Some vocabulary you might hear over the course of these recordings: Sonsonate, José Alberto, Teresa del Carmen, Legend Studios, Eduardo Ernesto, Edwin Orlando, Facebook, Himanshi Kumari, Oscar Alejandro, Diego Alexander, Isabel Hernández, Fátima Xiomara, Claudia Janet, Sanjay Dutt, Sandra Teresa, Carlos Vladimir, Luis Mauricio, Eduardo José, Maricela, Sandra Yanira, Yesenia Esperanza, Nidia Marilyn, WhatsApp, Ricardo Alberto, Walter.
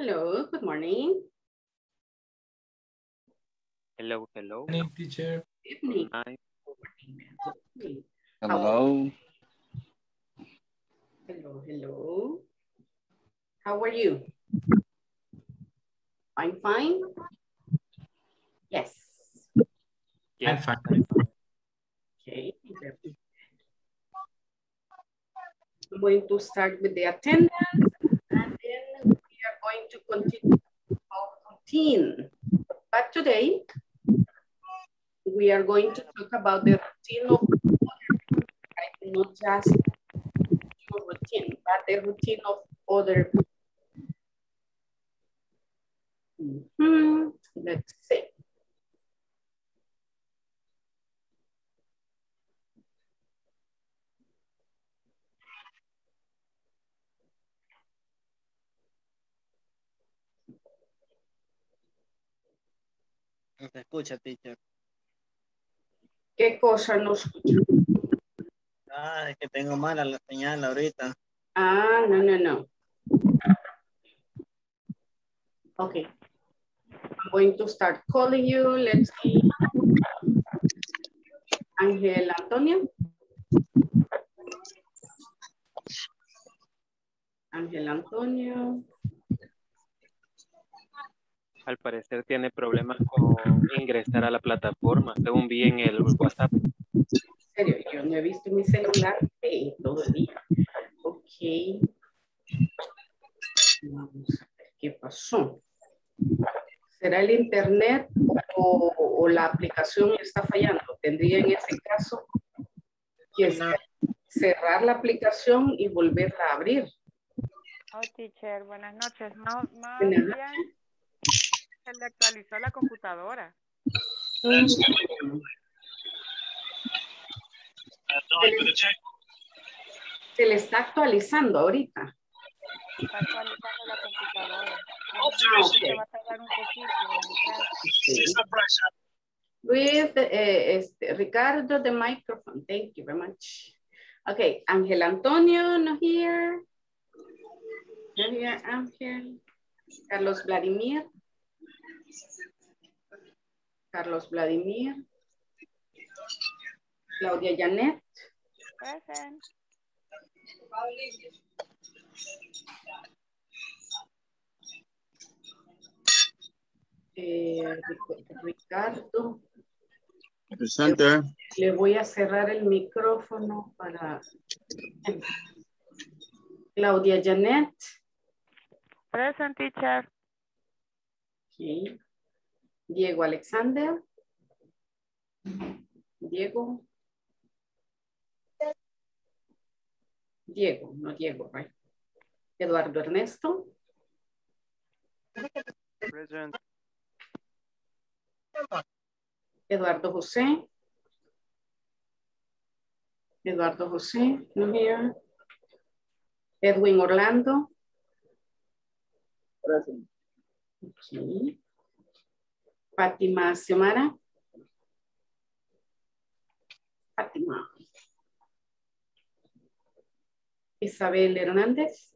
Hello, good morning. Hello, hello. Good evening, teacher. Good evening. Good morning. Hello. Hello, hello. How are you? I'm fine. Yes. Yeah, I'm fine. Okay. I'm going to start with the attendance and then we are going to continue our routine. But today, we are going to talk about the routine of not just your routine, but the routine of other people. Let's see. No se escucha, teacher. ¿Qué cosa no escucho? Ah, es que tengo mala la señal ahorita. Ah, no, no, no. Okay. I'm going to start calling you. Let's see. Ángel Antonio. Ángel Antonio. Al parecer tiene problemas con ingresar a la plataforma, según vi en el WhatsApp. En serio, yo no he visto mi celular todo el día. Ok. Vamos a ver qué pasó. ¿Será el internet o la aplicación está fallando? Tendría en ese caso que cerrar la aplicación y volverla a abrir. Oh, teacher, buenas noches. Buenas noches. Le actualizó la computadora. Se le está actualizando ahorita. Se está actualizando la computadora. Se va a tardar un poquito. With Ricardo, the microphone. Thank you very much. Okay, Ángel Antonio, no here. No here, Ángel. Carlos Vladimir. Carlos Vladimir. Claudia Janet. Present. Ricardo. Presente. Le voy a cerrar el micrófono para Claudia Janet. Present, teacher. Okay. Diego Alexander. Diego. Diego, no Diego, right? Eduardo Ernesto. Present. Eduardo José. Eduardo José, no here. Edwin Orlando. Present. Okay. Fátima Xiomara. Fátima. Isabel Hernández.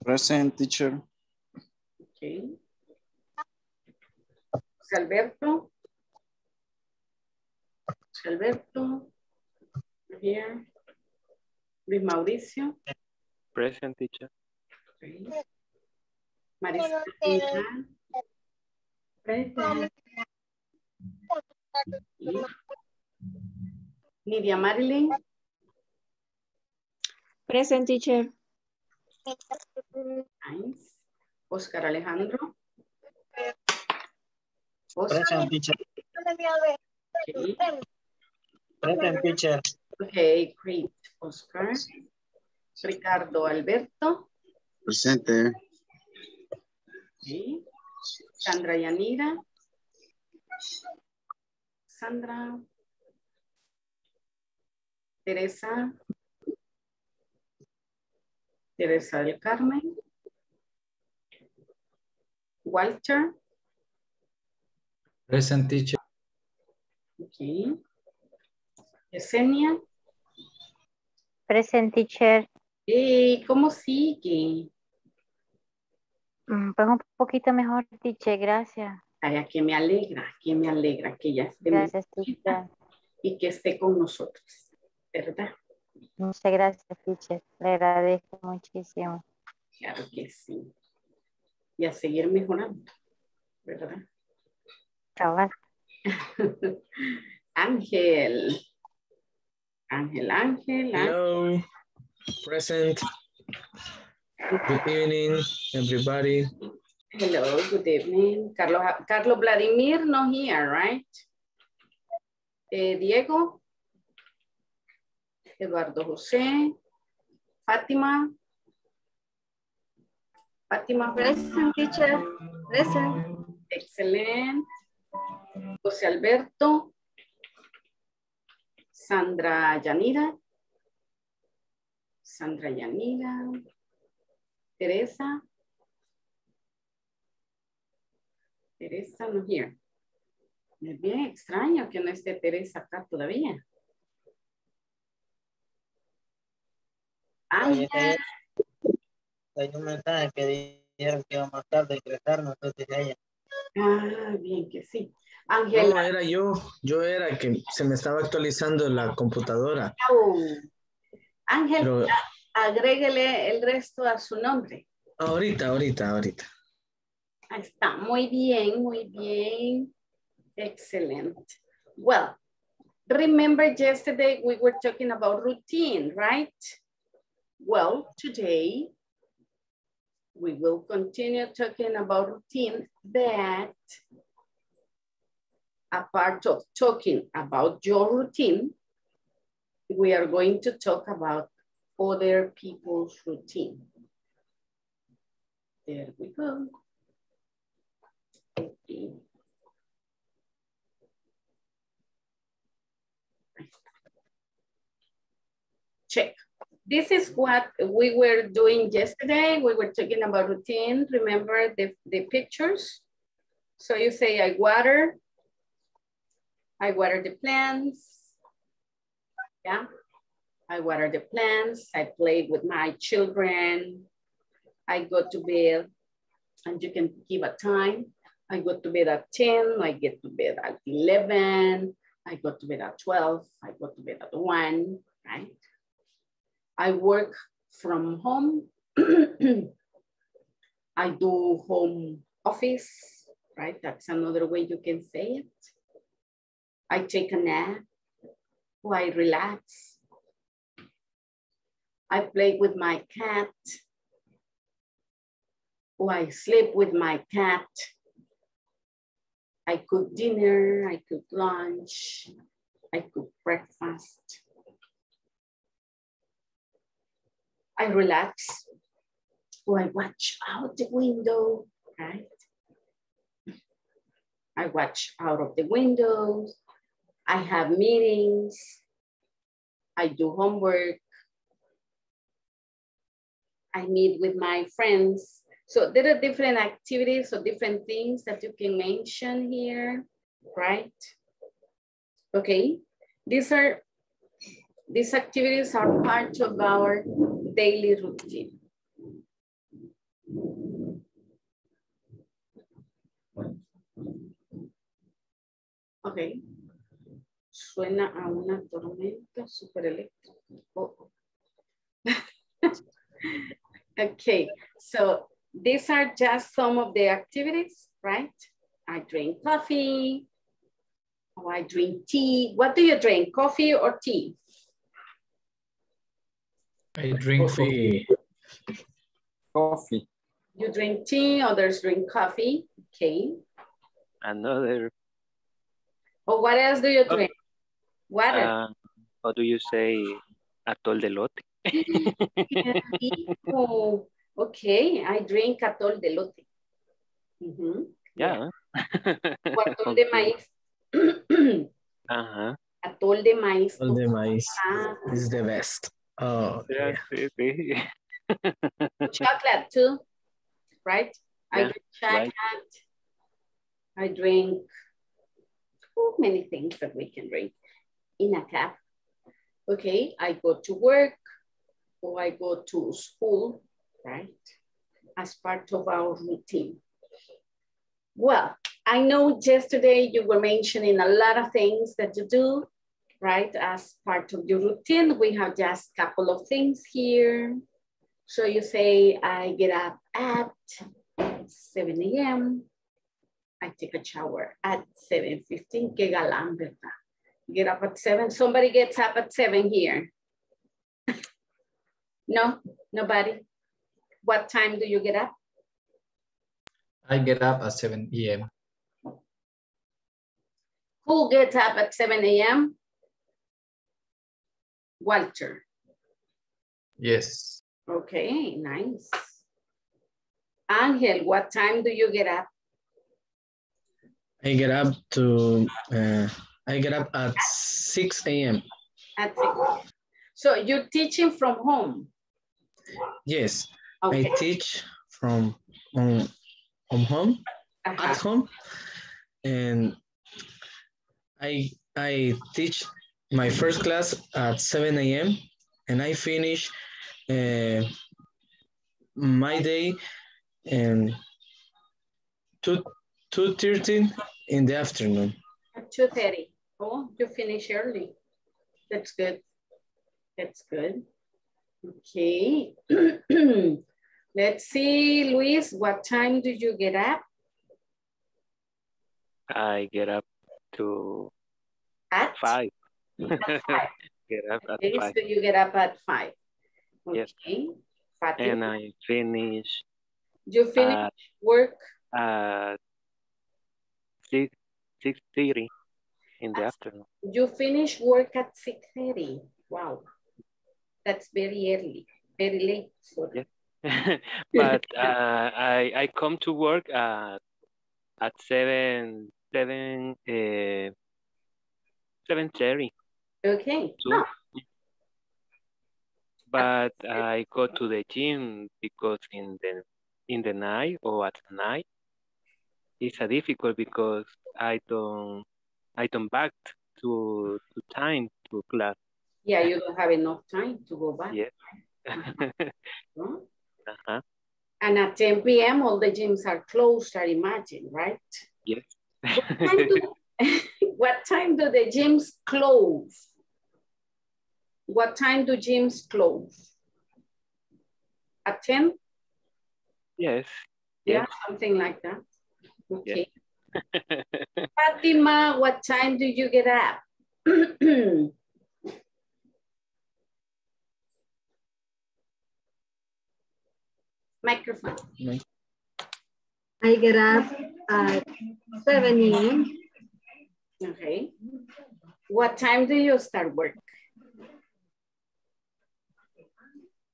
Present, teacher. Okay. José Alberto. José Alberto. Here. Luis Mauricio. Present, teacher. Okay. Maricela. Present. Nidia Marilyn. Present, teacher. Nice. Oscar Alejandro. Oscar. Present, teacher. Okay. Present, teacher. Okay, great. Oscar. Ricardo Alberto. Presente. Okay. Sandra Yanira. Sandra. Teresa. Teresa del Carmen. Walter. Present, teacher. Okay. Yesenia. Present, teacher. ¿Cómo sigue? Pues un poquito mejor, teacher, gracias. Ay, que me alegra que ya esté. Gracias, teacher. Y que esté con nosotros, ¿verdad? Muchas gracias, teacher. Le agradezco muchísimo. Claro que sí. Y a seguir mejorando, ¿verdad? Cabal. Ángel. Ángel. Hello. Present. Good evening, everybody. Hello, good evening. Carlos Vladimir, not here, right? Diego. Eduardo José. Fátima. Present, teacher. Present. Excellent. José Alberto. Sandra Yanira. Teresa no here. Es bien extraño que no esté Teresa acá todavía. Ángel. Hay un mensaje que dijeron que iba más tarde a ingresarnos, entonces ella. Ah, bien que sí. Ángel. No, era yo era que se me estaba actualizando la computadora. Oh. Ángel. Pero... Agréguele el resto a su nombre. Ahorita. Ahí está. Muy bien. Excellent. Well, remember yesterday we were talking about routine, right? Well, today we will continue talking about routine, but a part of talking about your routine, we are going to talk about other people's routine. There we go. Okay. Check. This is what we were doing yesterday. We were talking about routine. Remember the pictures? So you say, I water the plants. Yeah. I water the plants, I play with my children, I go to bed, and you can give a time. I go to bed at 10, I get to bed at 11, I go to bed at 12, I go to bed at 1, right? I work from home. I do home office, right? That's another way you can say it. I take a nap, or I relax. I play with my cat, or I sleep with my cat. I cook dinner, I cook lunch, I cook breakfast. I relax, or I watch out the window, right? I watch out of the window. I have meetings. I do homework. I meet with my friends. So there are different activities or different things that you can mention here, right? Okay, these activities are part of our daily routine. Okay, suena a una tormenta supereléctrica. Oh. Okay, so these are just some of the activities, right? I drink coffee, or I drink tea. What do you drink, coffee or tea? I drink tea. Coffee. You drink tea, others drink coffee. Okay. Another. Or what else do you drink? Water. How do you say atol de lote? Oh, okay, I drink atol de lote. Mm-hmm. Yeah. O atol de maíz. Uh-huh. Atol de maíz. Atol de maíz is the best. Oh, yeah. Chocolate too, right? Yeah, I drink chocolate. Right. I drink many things that we can drink in a cup. Okay, I go to work. I go to school, right? as part of our routine. Well, I know yesterday you were mentioning a lot of things that you do, right? As part of your routine, we have just a couple of things here. So you say, I get up at 7 a.m. I take a shower at 7:15. Que galán, ¿verdad? Get up at 7. Somebody gets up at 7 here. No, nobody. What time do you get up? I get up at 7 a.m. Who gets up at 7 a.m.? Walter. Yes. Okay, nice. Ángel, what time do you get up? I get up to, I get up at 6 a.m. At 6. So you're teaching from home? Yes, okay. I teach from home, at home, and I teach my first class at 7 a.m. and I finish my day and 2:30 in the afternoon. At 2:30. Oh, you finish early. That's good. That's good. Okay. Let's see, Luis, what time do you get up? I get up to at 5. At 5. Get up at 5. So you get up at 5. Okay. Yes. Fatima. And I finish. You finish at work? 6:30 in the afternoon. You finish work at 6:30. Wow. That's very early, very late. Sorry. Yes. But I come to work at 7:30. Okay. So, but I go to the gym because in the night or at night it's a difficult because I don't back to time to class. Yeah, you don't have enough time to go back. Yes. No? Uh-huh. And at 10 p.m., all the gyms are closed, I imagine, right? Yes. What time do the gyms close? What time do gyms close? At 10? Yes. Yeah, yes. Something like that. Okay. Yes. Fatima, what time do you get up? Microphone. I get up at 7 a.m. Okay. What time do you start work?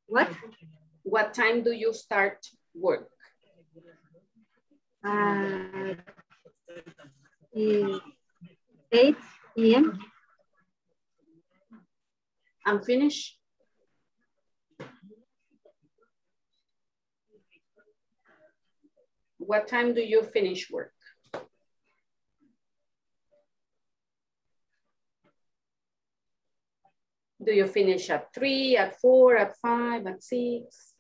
What? What time do you start work? 8 a.m. I'm finished. What time do you finish work? Do you finish at 3, at 4, at 5, at 6?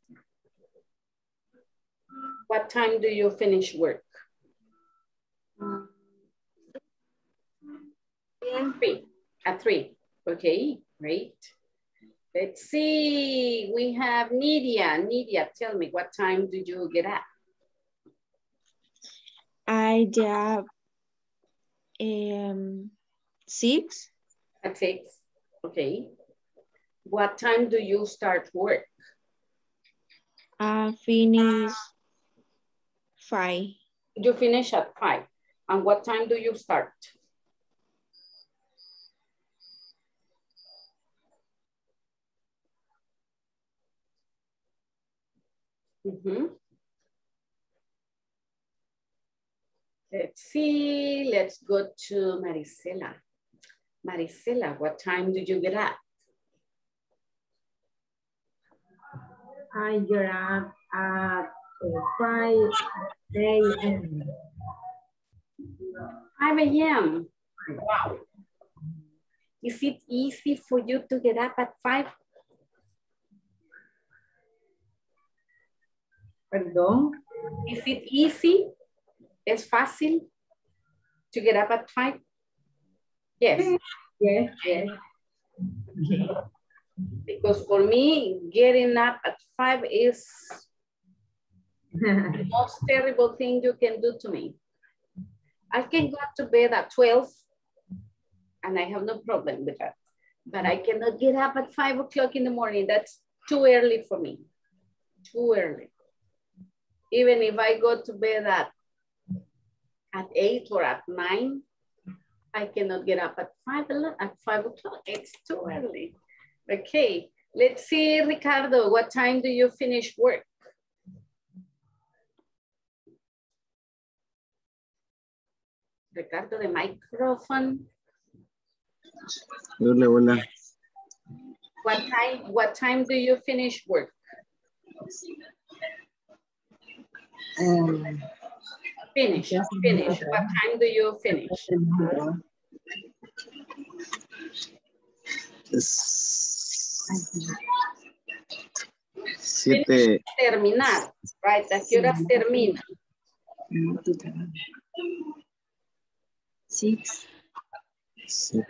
What time do you finish work? 3, at 3. Okay, great. Let's see, we have Nidia. Nidia, tell me, what time do you get up? I get up 6. At 6, okay. What time do you start work? I finish 5. You finish at 5. And what time do you start? Mm-hmm. Let's see, let's go to Maricela. Maricela, what time do you get up? I get up at 5 a.m. 5 a.m. Wow. Is it easy for you to get up at 5? Perdón. Is it easy? ¿Es fácil? To get up at 5? Yes. Yes. Yes. Okay. Because for me, getting up at 5 is the most terrible thing you can do to me. I can go to bed at 12 and I have no problem with that. But I cannot get up at 5 o'clock in the morning. That's too early for me, too early. Even if I go to bed at 8 or at 9, I cannot get up at 5 o'clock. It's too early. Okay, let's see, Ricardo, what time do you finish work? Ricardo, the microphone. Hola, hola. What time do you finish work? Finish. What time do you finish? 7. Terminar, right? ¿A qué horas termina? 6. 7.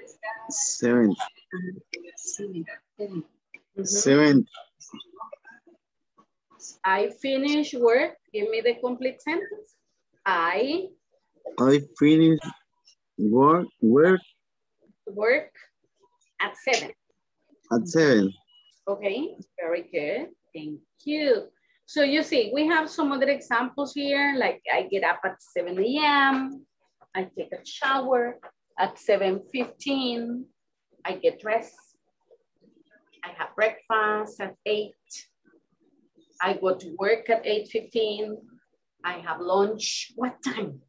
7. I finish work. Give me the complete sentence. I finish work at 7. At 7. Okay, very good. Thank you. So you see, we have some other examples here. Like I get up at 7 a.m. I take a shower. At 7:15, I get dressed. I have breakfast at 8. I go to work at 8:15. I have lunch. What time?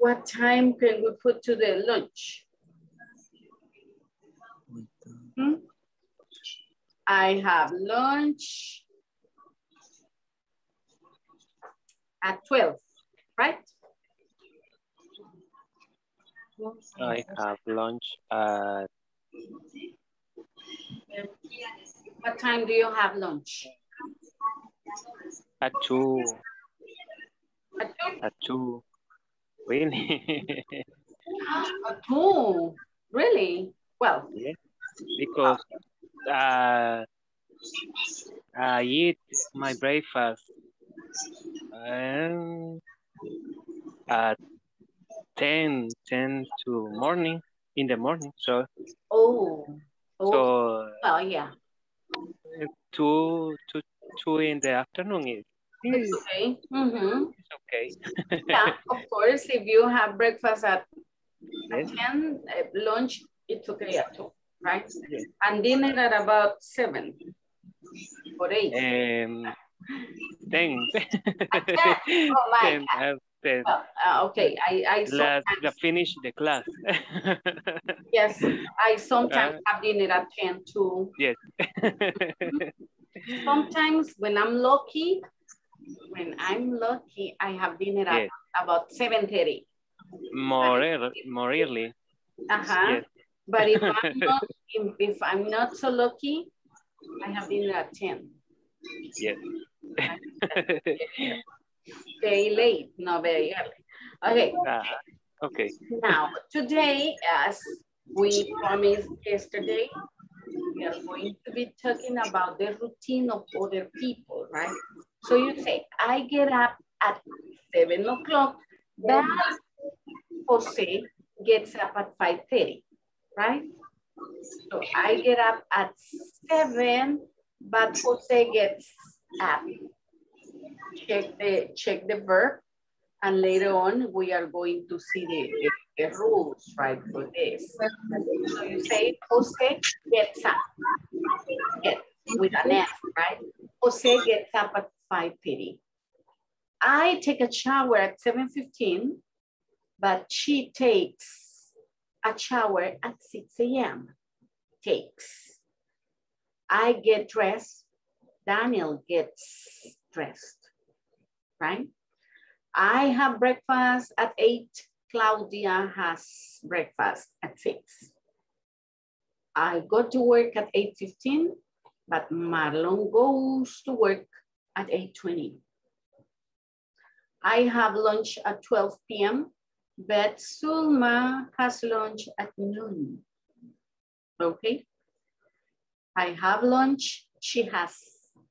What time can we put to the lunch? Hmm? I have lunch at 12, right? I have lunch at... What time do you have lunch? At 2. At 2? At 2. Really? At 2? Really? Well. Yeah. Because I eat my breakfast at 10 to morning, in the morning, so. Oh. So, well, yeah. 2 in the afternoon is. It's okay. Mm-hmm. It's okay. Yeah, of course, if you have breakfast at 10, lunch, it's okay at 2, right? Yes. And dinner at about 7 or 8. 10. Oh my God. Okay, I sometimes finish the class. Yes, I sometimes have dinner at 10 too. Yes. Sometimes when I'm lucky, I have dinner at about 7:30. More early. Yes. But if I'm not so lucky, I have dinner at 10. Yes. Very late, not very early. Okay. Okay. Now, today, as we promised yesterday, we are going to be talking about the routine of other people, right? So you say, I get up at 7 o'clock, but Jose gets up at 5:30, right? So I get up at 7, but Jose gets up. Check the verb, and later on we are going to see the rules, right, for this. So you say Jose gets up, with an F, right? Jose gets up at 5:30. I take a shower at 7:15, but she takes a shower at 6 a.m. Takes. I get dressed. Daniel gets dressed. Right? I have breakfast at 8. Claudia has breakfast at 6. I go to work at 8:15, but Marlon goes to work at 8:20. I have lunch at 12 p.m., but Zulma has lunch at noon. Okay. I have lunch, she has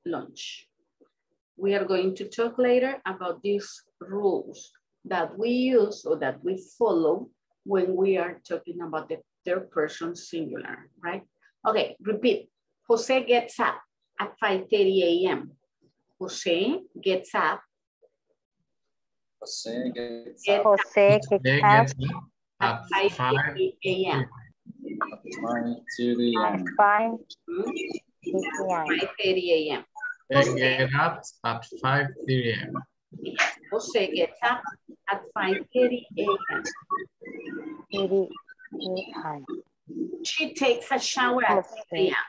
lunch. We are going to talk later about these rules that we use or that we follow when we are talking about the third person singular, right? Okay, repeat. Jose gets up at 5:30 a.m. Jose gets up. Jose gets up. Jose gets up at 5:30 a.m. 5:30 a.m. Jose gets up at 5:30 a.m. Jose gets up at 5:30 a.m. She takes a shower at 3 p.m.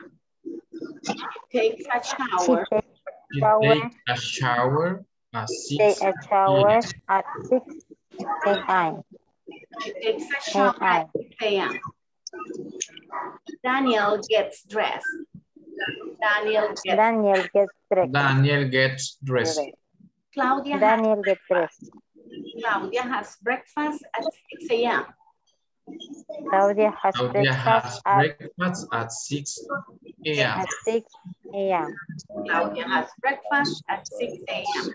Takes a shower. She takes a shower at 6 a.m. She takes a shower at 6 a.m. Daniel gets dressed. Daniel gets dressed. Claudia has breakfast at 6 a.m. Claudia has breakfast at 6 a.m. Claudia has breakfast at 6 a.m.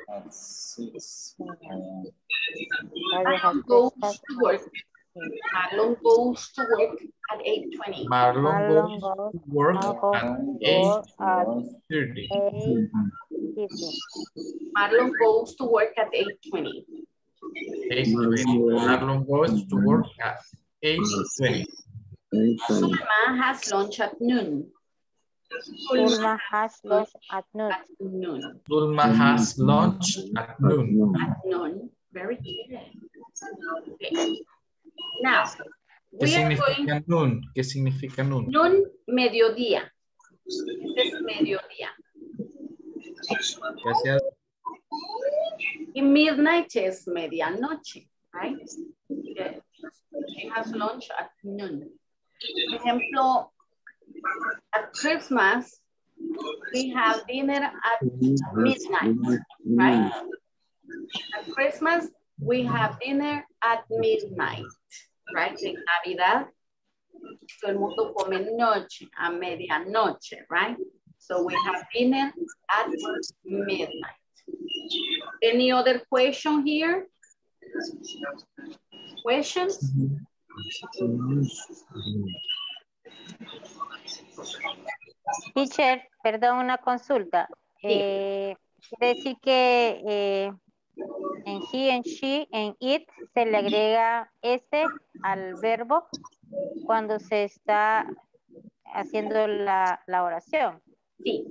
Marlon goes to work. Marlon goes to work at 8:20. Marlon goes to work at 8:30. Marlon goes to work at 8:20. Marlon goes to work at 8:20. Zulma has lunch at noon. Zulma has lunch at noon. Zulma has lunch at noon. At noon. Very good. Okay. Now, we are going... Noon? ¿Qué significa noon? Noon, mediodía. This is mediodía. Gracias. In midnight is medianoche, right? Okay. She has lunch at noon. For example, at Christmas, we have dinner at midnight, right? At Christmas, we have dinner at midnight, right? In Navidad, todo el mundo come noche, a medianoche, right? So we have dinner at midnight. Any other question here? Questions? Teacher, perdón, una consulta. Sí. Quiere decir que en he, en she, en it se le agrega s al verbo cuando se está haciendo la oración. Sí.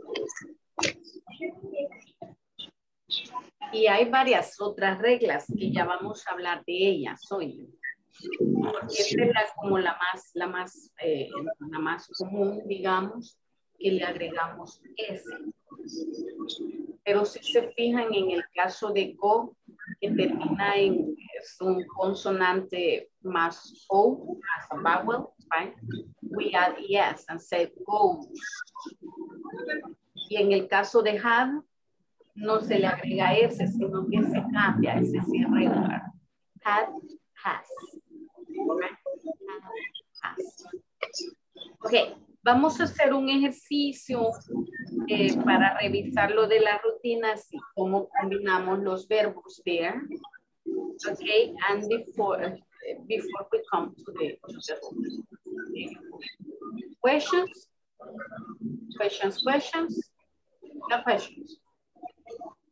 Y hay varias otras reglas que ya vamos a hablar de ellas hoy. Esta es la más común, digamos, que le agregamos S. Pero si se fijan en el caso de go, que termina en un consonante más O, as a vowel, right? We add yes and say goes. Y en el caso de have, no se le agrega S, sino que se cambia, es decir, regular. Had, has. Ok, vamos a hacer un ejercicio para revisar lo de las rutinas y cómo combinamos los verbos there. Ok, and before we come to the questions, no questions.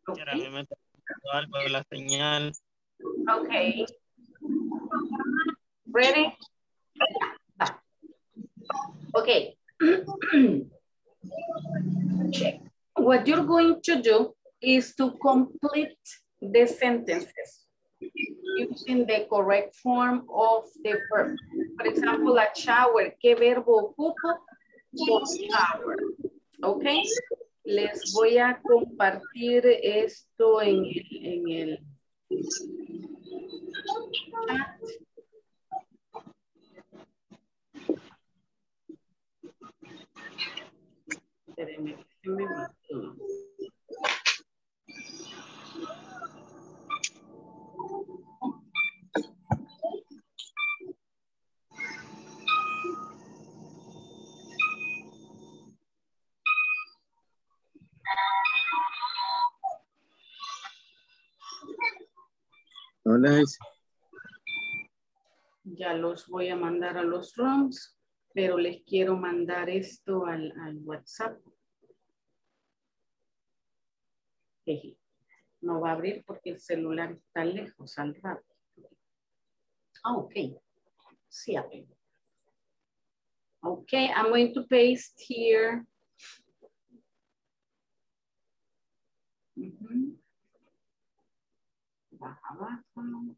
Okay. Okay. Ready? Okay. Check. What you're going to do is to complete the sentences using the correct form of the verb. For example, a shower. ¿Qué verbo ocupo? Shower. Okay. Les voy a compartir esto en el chat. Espérenme. personalize. Ya los voy a mandar a los ROMs, pero les quiero mandar esto al WhatsApp. Jeje. No va a abrir porque el celular está lejos al rato. Ah, ok. Sí, abre. Okay, I'm going to paste here. Baja, baja.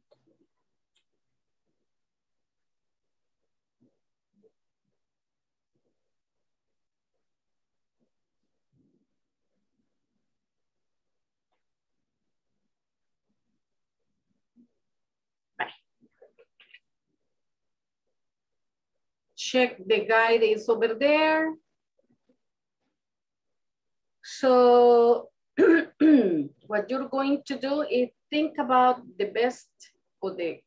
Check the guy that is over there. So what you're going to do is think about the best or the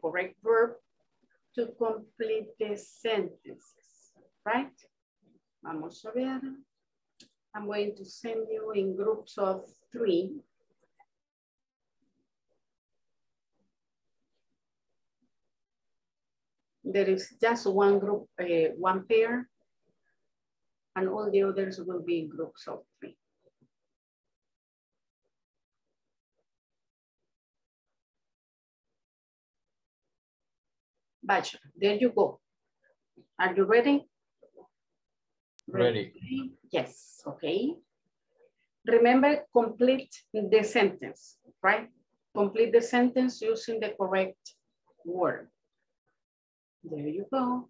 correct verb to complete the sentences, right? Vamos a ver. I'm going to send you in groups of 3. There is just one group, one pair, and all the others will be in groups of 3. Batch, there you go. Are you ready? Ready. Yes, okay. Remember, complete the sentence, right? Complete the sentence using the correct word. There you go.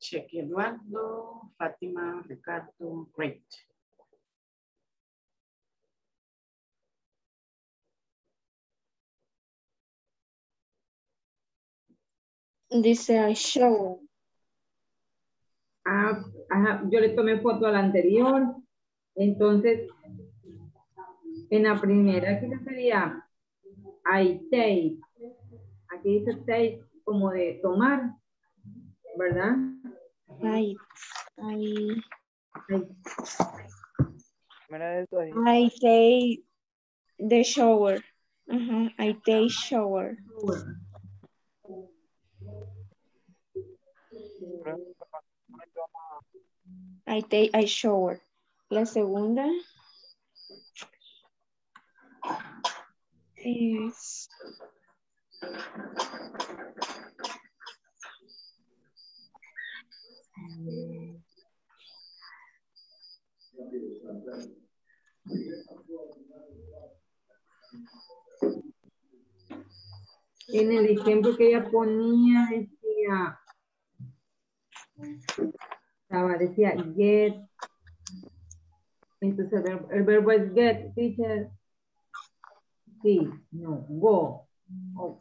Check Eduardo, Fátima, Ricardo, great. Dice I show. Ah, ajá, yo le tomé foto a la anterior. Entonces, en la primera aquí sería I take. Aquí dice take como de tomar, ¿verdad? I take the shower. I take shower. I shower. La segunda es en el ejemplo que ella ponía decía get, entonces el verbo es get, teacher. Sí, no, go. Oh.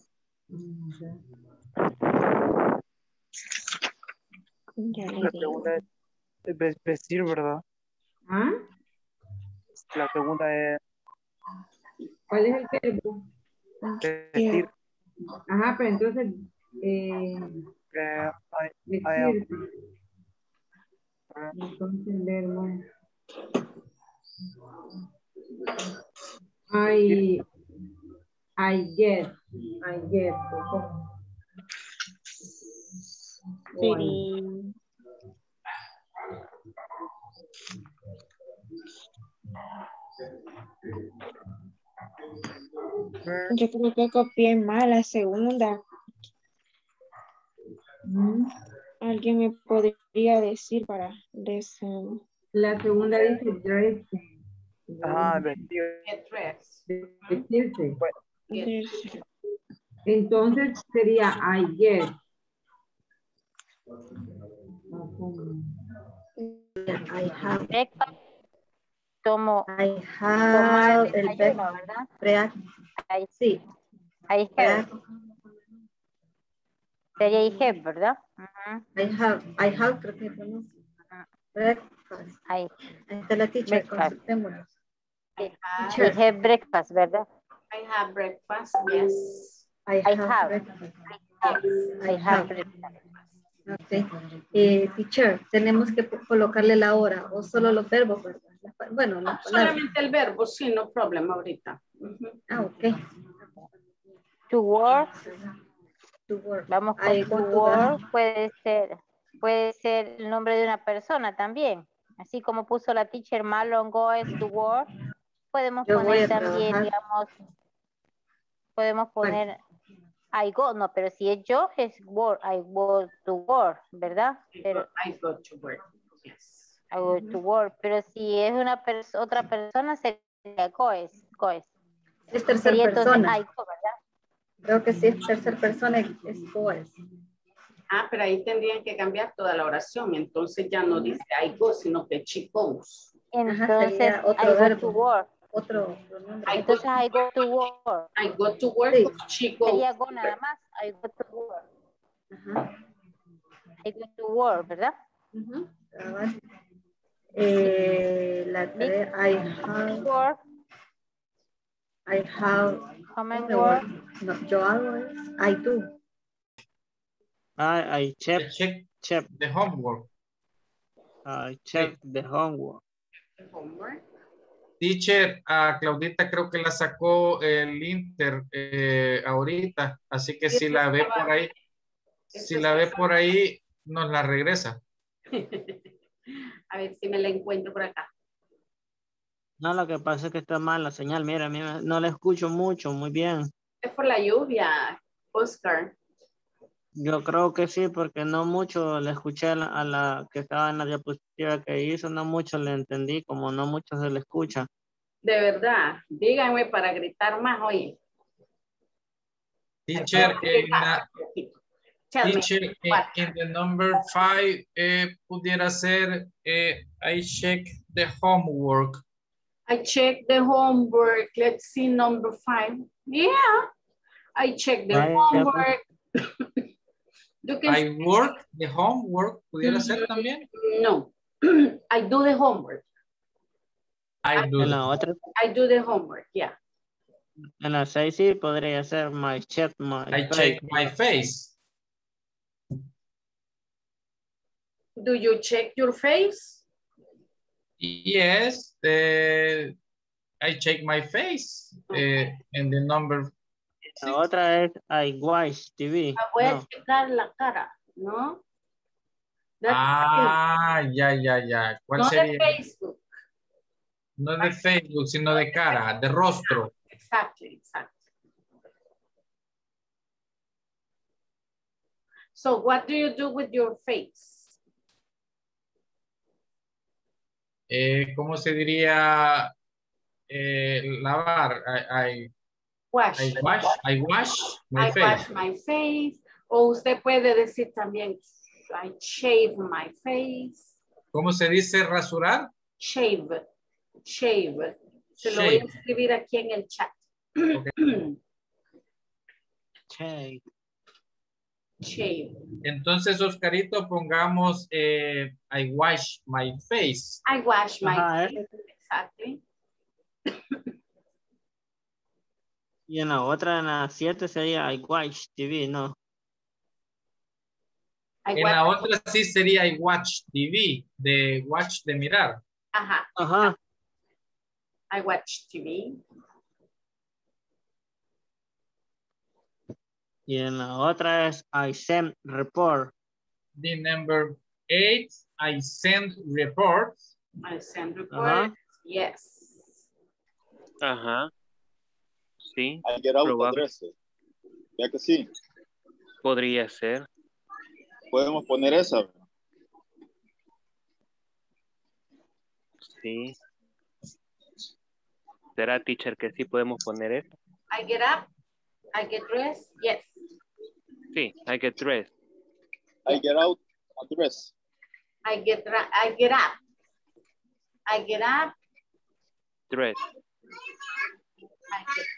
Ya la segunda es vestir, ¿verdad? ¿Ah? La segunda es... ¿Cuál es el verbo? Vestir. Ajá, pero entonces... vestir. Entonces el verbo... I get. One. Yo creo que copié mal la segunda. ¿Alguien me podría decir para decir? La segunda dice dress. Ah, vestirse. Entonces sería I get. I have breakfast. I have el desayuno, ¿verdad? I have. Sería I have, ¿verdad? I have creo que pronuncia. Breakfast. La teacher, consultémonos. I have breakfast, ¿verdad? I have breakfast, yes. I have breakfast. Okay. Teacher, tenemos que colocarle la hora o solo los verbos, ¿verdad? Bueno, no, solamente el verbo, sí, no problema ahorita. Uh-huh. Ah, ok. To work. To work. Vamos con I to work. That. Puede ser el nombre de una persona también. Así como puso la teacher Marlon goes to work. Podemos poner también, digamos, podemos poner I go, no, pero si es yo, es work, I go to work, ¿verdad? Pero, I go to work, yes. I go to work, pero si es una otra persona, sería goes. Es tercera persona. I go, ¿verdad? Creo que si es tercera persona, es goes. Ah, pero ahí tendrían que cambiar toda la oración, entonces ya no dice I go, sino que she goes. Entonces, otro I go to work. Otro. Entonces, I go to work. I go to work, sí. She goes. Sería go nada más, I go to work. Ajá. I go to work, ¿verdad? Uh-huh. La tarea, I have. Comment work. No, yo hago es, I do. I check the homework. I check the homework. Teacher, a Claudita creo que la sacó el Inter ahorita, así que si la ve por ahí, si la ve por ahí, nos la regresa. A ver si me la encuentro por acá. No, lo que pasa es que está mal la señal, mira, no la escucho mucho, muy bien. Es por la lluvia, Oscar. Yo creo que sí, porque no mucho le escuché a la que estaba en la diapositiva que hizo, no mucho le entendí, como no mucho se le escucha. De verdad, díganme para gritar más, oye. Teacher, in the number 5, pudiera ser, I check the homework. I check the homework, let's see number 5. Yeah, I check the homework. I work the homework, ¿pudiera ser también? No, I do the homework. I do the homework, yeah. En la 6 sí podría ser I check my face. Do you check your face? Yes, I check my face. Okay. And the number... La otra es I watch TV. Voy a checar la cara, ¿no? Ya. ¿Cuál sería? No de Facebook. No de Facebook, sino de cara, de rostro. Exacto. So, what do you do with your face? ¿Cómo se diría lavar? I wash my face. O usted puede decir también, I shave my face. ¿Cómo se dice rasurar? Shave. Se lo voy a escribir aquí en el chat. Okay. Shave. Entonces, Oscarito, pongamos I wash my face. I wash my face, exactly. Y en la otra, en la 7 sería I watch TV, ¿no? En la otra sí sería I watch TV, de watch de mirar. Ajá. I watch TV. Y en la otra es I send report. The number 8, I send reports. I send reports, yes. Ajá. Sí, I get out the dresses. Ya que sí. Podría ser. Podemos poner esa. Sí. ¿Será, teacher, que sí podemos poner esa? I get up. I get dressed. Yes. Sí, I get dressed. I get out a dress. I get up. I get up. Dress. I get dressed.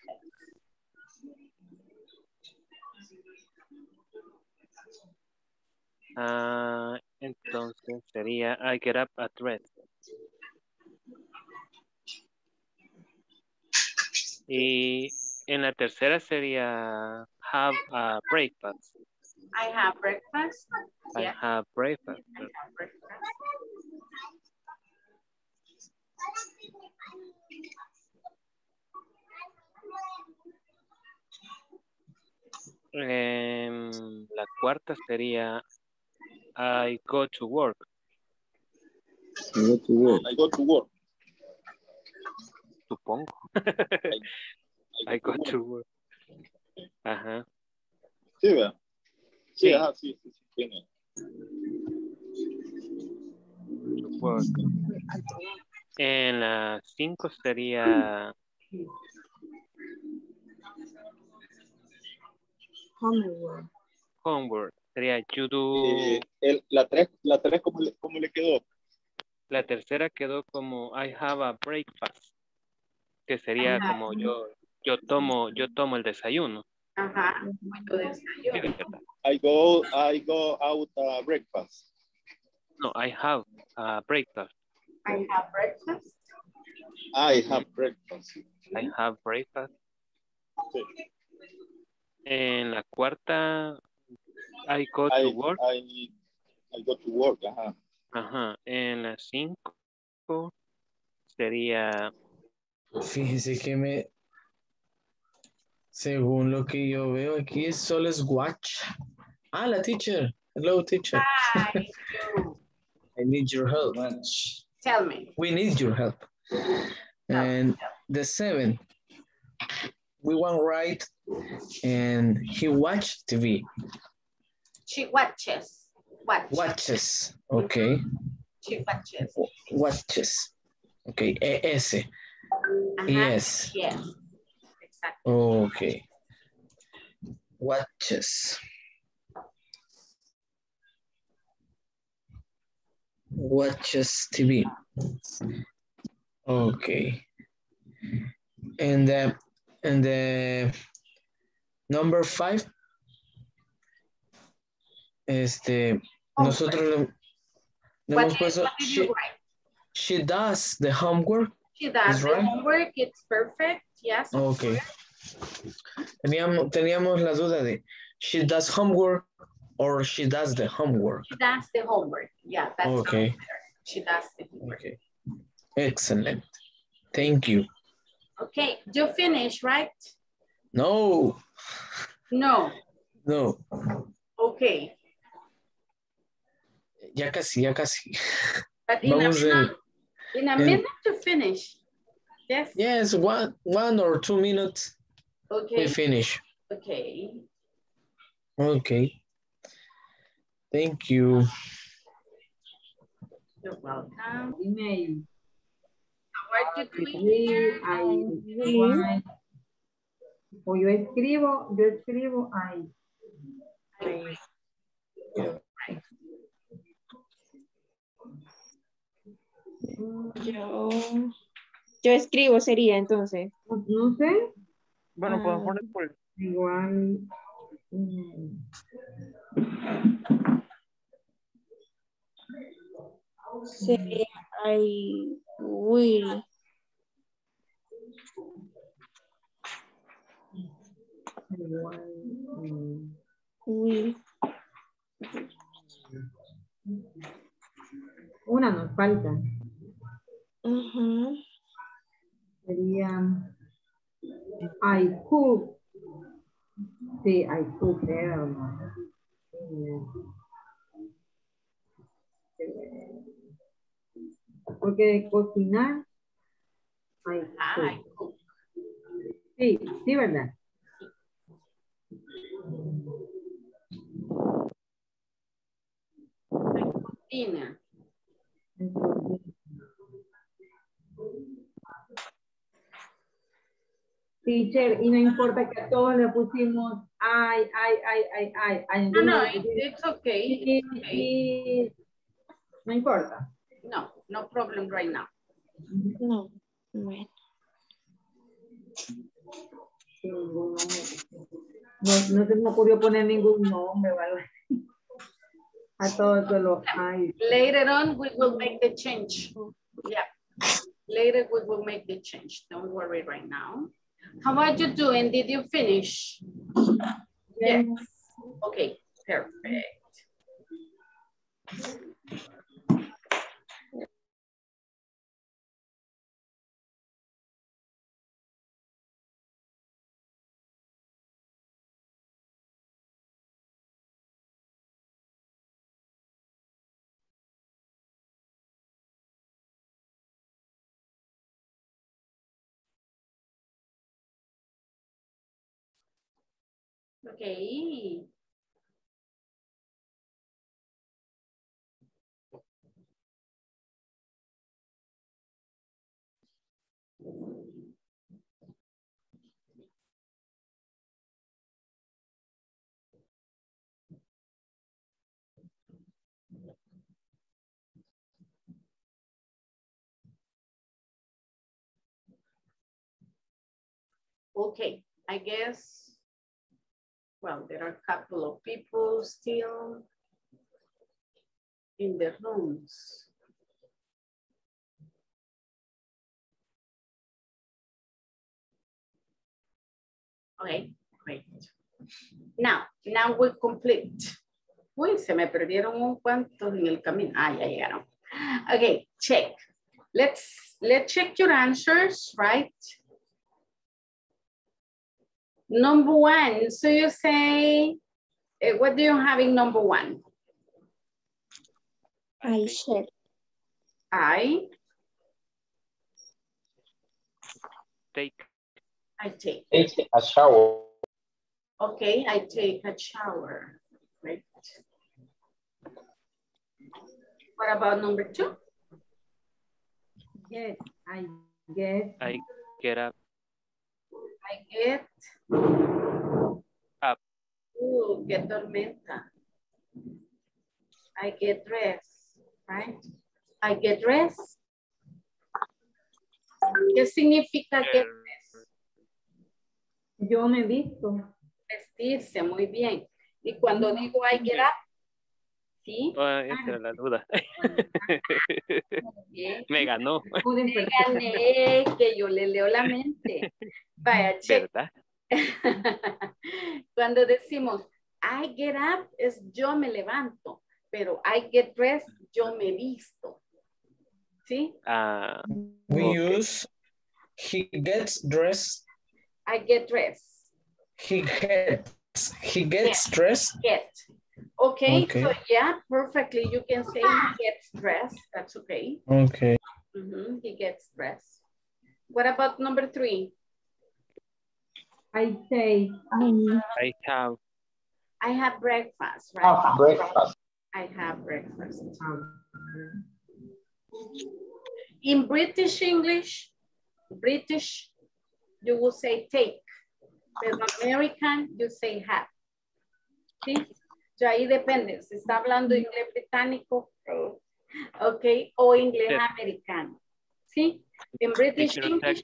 Entonces sería I get up at red. Y en la tercera sería have a breakfast. I have breakfast. Yeah. I have breakfast. I have breakfast. La cuarta sería I go to work. I go to work. I go to work. Supongo. I go to work. Ajá. Sí, vea. Sí, ajá, sí, tiene. Work. En la 5 sería homework. Homework. Sería you do. La tres ¿cómo le quedó? La tercera quedó como I have a breakfast. Que sería ajá, como yo tomo el desayuno. Ajá. I go out a breakfast. No, I have a breakfast. I have breakfast. I have breakfast. I have breakfast. Sí. En la cuarta, I go to work. I go to work, ajá. Ajá. En la 5 sería... Fíjense que me... Según lo que yo veo aquí, solo es watch. Ah, la teacher. Hello, teacher. Hi. I need your help. Tell me. We need your help. And the 7. We went right and he watched TV. She watches. Watches. Okay. She watches. Watches. Okay. S. Uh-huh. Yes. Yes. Exactly. Okay. Watches. Watches TV. Okay. And the number 5, nosotros le hemos puesto, she does the homework. She does the homework, it's perfect, yes. Okay. Teníamos la duda de, she does homework or she does the homework. She does the homework, yeah, that's okay. She does the homework. Okay. Excellent, thank you. Okay, you finished, right? No. Okay. Ya casi. But in a minute to finish. Yes? Yes, one or 2 minutes. Okay. We finish. Okay. Okay. Thank you. You're welcome. Email. O yo escribo ahí. Yo escribo sería entonces. No sé. Bueno, podemos poner por igual. Sería I will. Una nos falta. Uh-huh. Sería I cook. Sí, I cook. Porque de cocinar I cook. Sí, ¿verdad? Cocina. Teacher, y no importa que a todos le pusimos ay. No, it's okay. It's okay. No importa. No problem right now. No. Bueno. No se me ocurrió poner ningún nombre, ¿vale? I thought de los I. Later on, we will make the change. Yeah. Later, we will make the change. Don't worry right now. How are you doing? Did you finish? Yes. Okay, perfect. Okay. Okay, I guess. Well, there are a couple of people still in their rooms. Okay, great. Now we complete. Uy, se me perdieron un cuantos en el camino. Ah, ya llegaron. Okay, check. Let's check your answers, right? Number one, so you say, what do you have in number one? I share. I take a shower. Okay, I take a shower. Right. What about number two? Yes, I get up. I get up. Ooh, que tormenta. I get dressed, right? I get dressed. ¿Qué significa get dressed? Yo me visto. Vestirse, muy bien. Y cuando digo I get up, ¿sí? Entra la duda. Me ganó. Me gané, que yo le leo la mente. Vaya, ¿verdad? Cuando decimos, I get up, es yo me levanto, pero I get dressed, yo me visto. ¿Sí? We use, he gets dressed. I get dressed. He gets dressed. Get. Okay, so yeah, perfectly. You can say he gets dressed. That's okay. Okay. Mm-hmm. He gets dressed. What about number three? I say I have breakfast, right? I have breakfast. In British English, you will say take. But American, you say have. ¿Sí? So ahí depende. Si está hablando inglés británico, okay, o inglés americano. ¿Sí? En British English.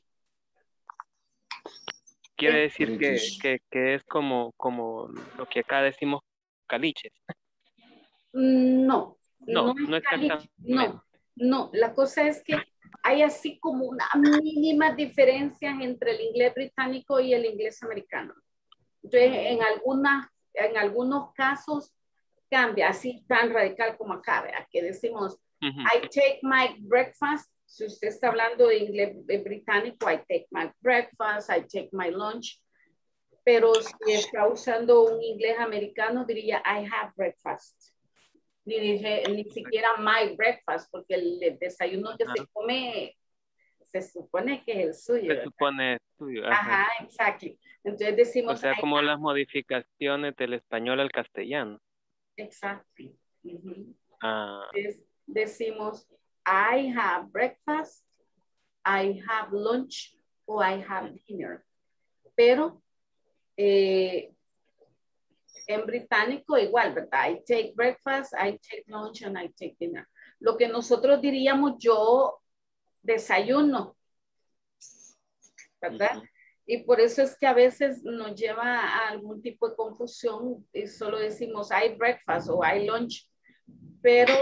Quiere decir que es como lo que acá decimos caliches. No es caliches. No, la cosa es que hay así como una mínima diferencia entre el inglés británico y el inglés americano. Entonces, en algunos casos cambia, así tan radical como acá, ¿verdad? Que decimos, I take my breakfast. Si usted está hablando de inglés británico, I take my breakfast, I take my lunch. Pero si está usando un inglés americano, diría I have breakfast. Ni siquiera my breakfast, porque el desayuno que se come, se supone que es el suyo. Se supone es suyo. Ajá, exacto. Entonces decimos... O sea, como las modificaciones del español al castellano. Exacto. Entonces decimos... I have breakfast, I have lunch, o I have dinner. Pero en británico igual, ¿verdad? I take breakfast, I take lunch, and I take dinner. Lo que nosotros diríamos yo desayuno, ¿verdad? Y por eso es que a veces nos lleva a algún tipo de confusión y solo decimos I breakfast o I lunch. pero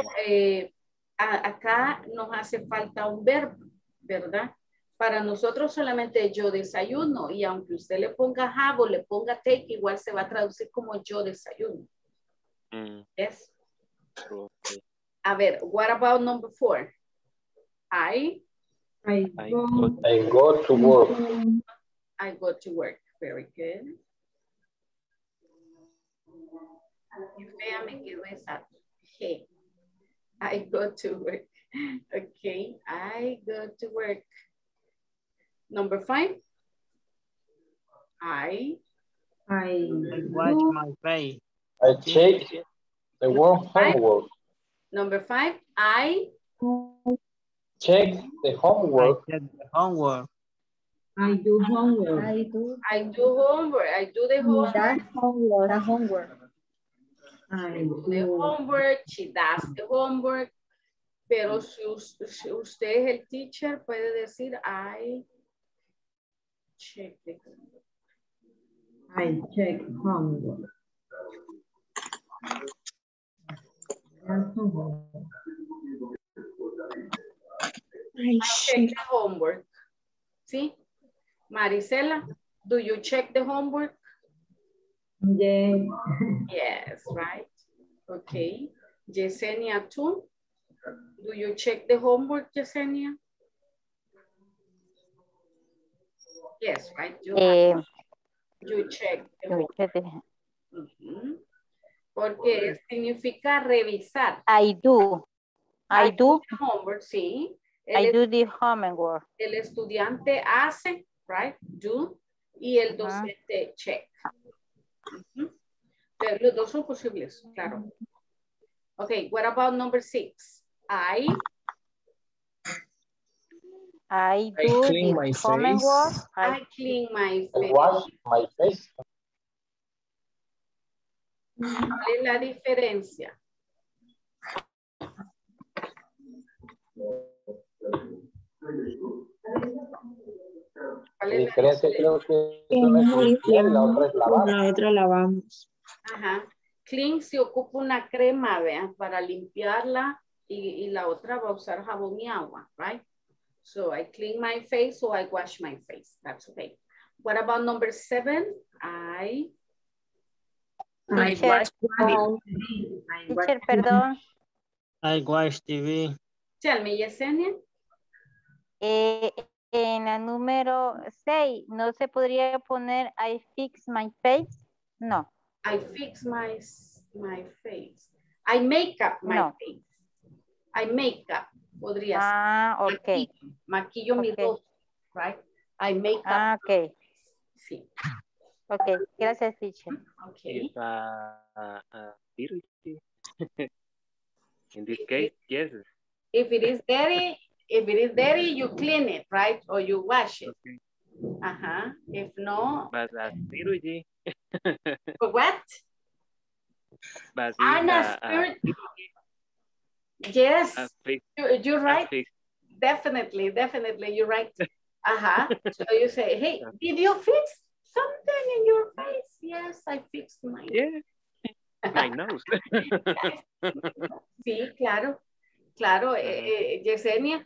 acá nos hace falta un verbo, ¿verdad? Para nosotros solamente yo desayuno, y aunque usted le ponga have o le ponga take, igual se va a traducir como yo desayuno. Yes. Okay. A ver, what about number 4? I go to work. I go to work. Very good. Okay. I go to work. Okay, I go to work. Number 5. I watch my face. I check the work homework. Number 5. I check the homework. I check the homework. I do homework. I do homework. I do the homework. I do the homework. She does the homework. Pero si usted es el teacher, puede decir I check the homework. I check homework. I check the homework. ¿Sí? Maricela, do you check the homework? Yes. Yes, right. Okay. Yesenia, too. Do you check the homework, Yesenia? Yes, right. You check the homework. Mm-hmm. Porque significa revisar. I do. The homework, sí. I do the homework. El estudiante hace, right, do, y el docente check. Uh-huh. Pero los dos son posibles, claro. Okay, what about number 6? I do clean my homework. I clean my face. I wash my face. ¿Cuál es la diferencia? La diferencia creo que la otra lavamos. Ajá. Clean se ocupa una crema, vean, para limpiarla, y la otra va a usar jabón y agua, right? So I clean my face, so I wash my face. That's okay. What about number 7? I watch TV. Tell me, Yesenia. En la número 6, ¿no se podría poner I fix my face? No. I fix my face. I make up my face. I make up. Podría ser. Ah, ok. Maquillo mi rostro, right? I make up. Ah, ok. Sí. Okay, gracias, teacher. Okay. In this case, yes. If it is dirty, you clean it, right? Or you wash it. Okay. Uh-huh. If no. Basastiruggi. What? Anastiruggi. Yes. You're right. Definitely, you're right. Uh-huh. So you say, hey, did you fix something in your face? Yes, I fixed mine. Yeah, my nose. Sí, claro, Yesenia.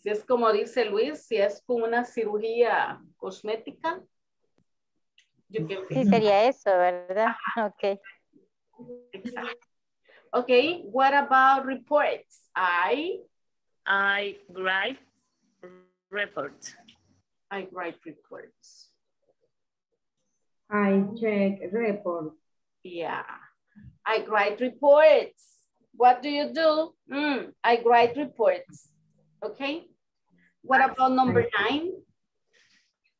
Si es como dice Luis, si es con una cirugía cosmética. Sí, sería eso, ¿verdad? Okay. Exacto. Okay, what about reports? I write reports. I write reports. I check reports. Yeah. I write reports. What do you do? I write reports. Okay. What about number 9?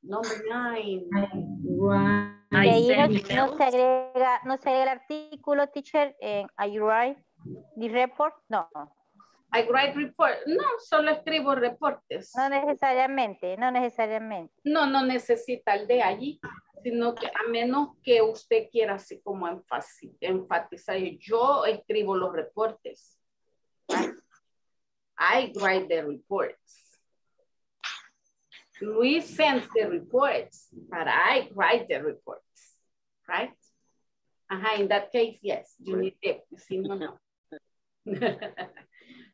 Number 9. No se agrega el artículo, teacher. I write the report. No. I write report. No, solo escribo reportes. No necesariamente. No necesita el de allí, sino que a menos que usted quiera así como enfatizar. Yo escribo los reportes. I write the reports. Luis sends the reports, but I write the reports, right? Ajá, in that case, yes, you need it. Si no, no.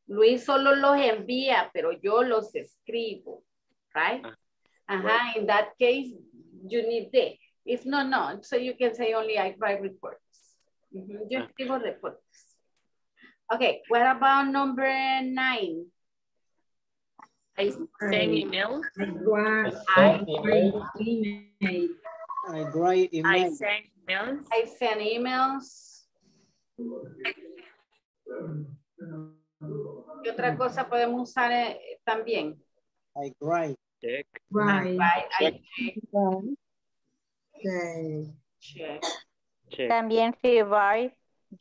Luis solo los envía, pero yo los escribo, right? Right. In that case, you need the. If no, no. So you can say only I write reports. Yo escribo reportes. Okay, what about number 9? I send email. I send emails. ¿Qué otra cosa podemos usar también? I write. Check. Check. También revise.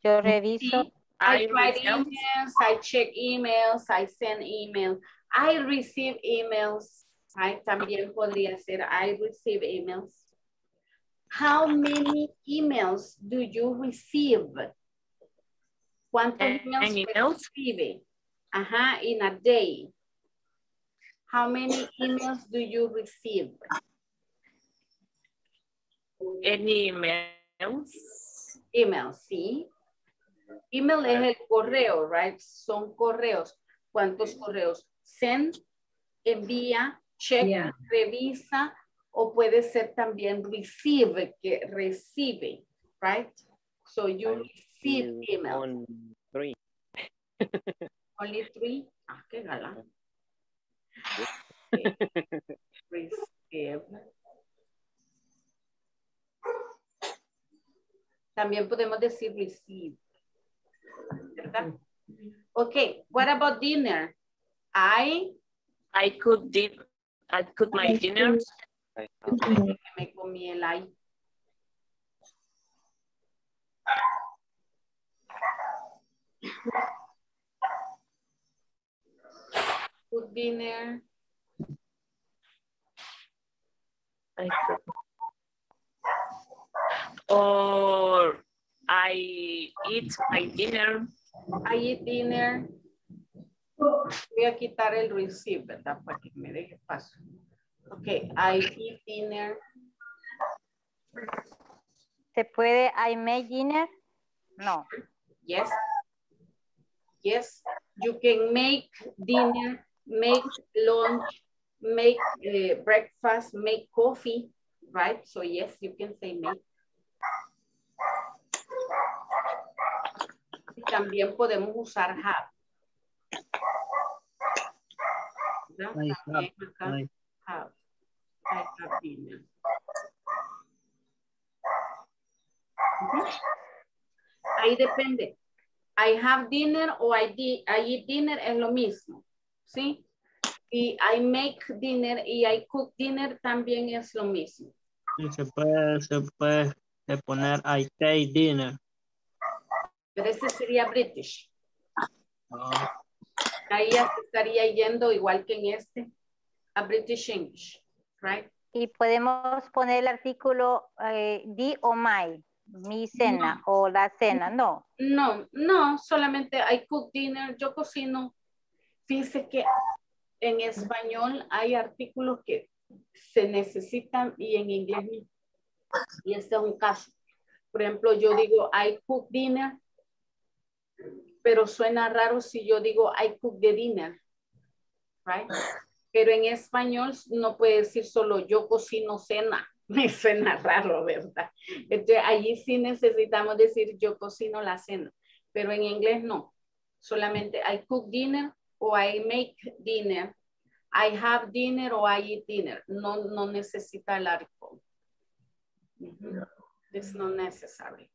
Yo reviso. I write emails. I check emails. I send emails. I receive emails. I también podría ser I receive emails. How many emails do you receive? ¿Cuántos emails recibe? Ajá, in a day. How many emails do you receive? Any emails. Emails, sí. Email es el correo, right? Son correos. ¿Cuántos correos? Send, envía, check, revisa, o puede ser también receive, que recibe, right? So you receive email. Only 3. Only 3? Ah, qué gala. Okay. Receive. También podemos decir receive, ¿verdad? Okay, what about dinner? I could dip. I cook my dinner. Me comí el ay. Cook dinner. Or I eat my dinner. I eat dinner. Voy a quitar el receive, ¿verdad? Para que me deje paso. Ok, I eat dinner. ¿Se puede I make dinner? No. Yes. Yes, you can make dinner, make lunch, make breakfast, make coffee, right? So yes, you can say make. Y también podemos usar have. I have dinner. Ahí depende. I have dinner o I eat dinner es lo mismo, ¿sí? Y I make dinner y I cook dinner también es lo mismo. Y se puede poner I take dinner. Pero ese sería British. Oh. Ahí ya se estaría yendo igual que en este, a British English, right? Y podemos poner el artículo the o my, mi cena o la cena, no. No, solamente I cook dinner, yo cocino. Fíjese que en español hay artículos que se necesitan y en inglés no. Y este es un caso. Por ejemplo, yo digo I cook dinner, pero suena raro si yo digo I cook the dinner, right? Pero en español no puede decir solo yo cocino cena, me suena raro, ¿verdad? Entonces allí sí necesitamos decir yo cocino la cena, pero en inglés no, solamente I cook dinner o I make dinner, I have dinner o I eat dinner, no necesita el artículo. It's not necessary.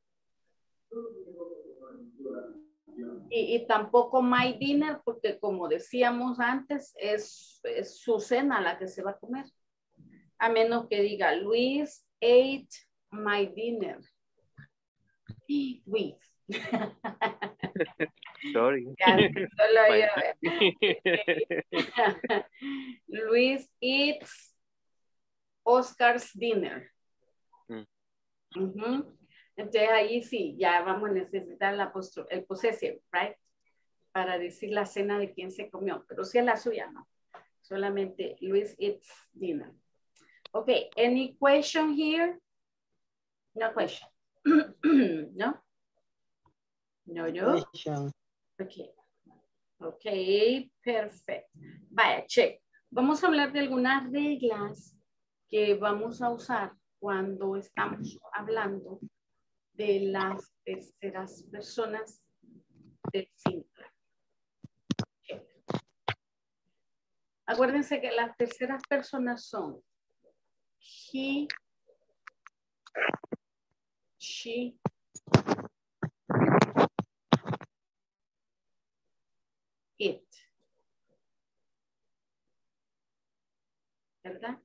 Y tampoco my dinner, porque como decíamos antes, es su cena la que se va a comer. A menos que diga, Luis ate my dinner. Luis. Sorry. Luis eats Oscar's dinner. Entonces ahí sí, ya vamos a necesitar el possessive, right? Para decir la cena de quién se comió. Pero si es la suya, no. Solamente Luis eats dinner. Okay, any question here? No question. No? No, yo. Okay. Ok, perfecto. Vaya, check. Vamos a hablar de algunas reglas que vamos a usar cuando estamos hablando de las terceras personas del singular. Okay. Acuérdense que las terceras personas son he, she, it. ¿Verdad?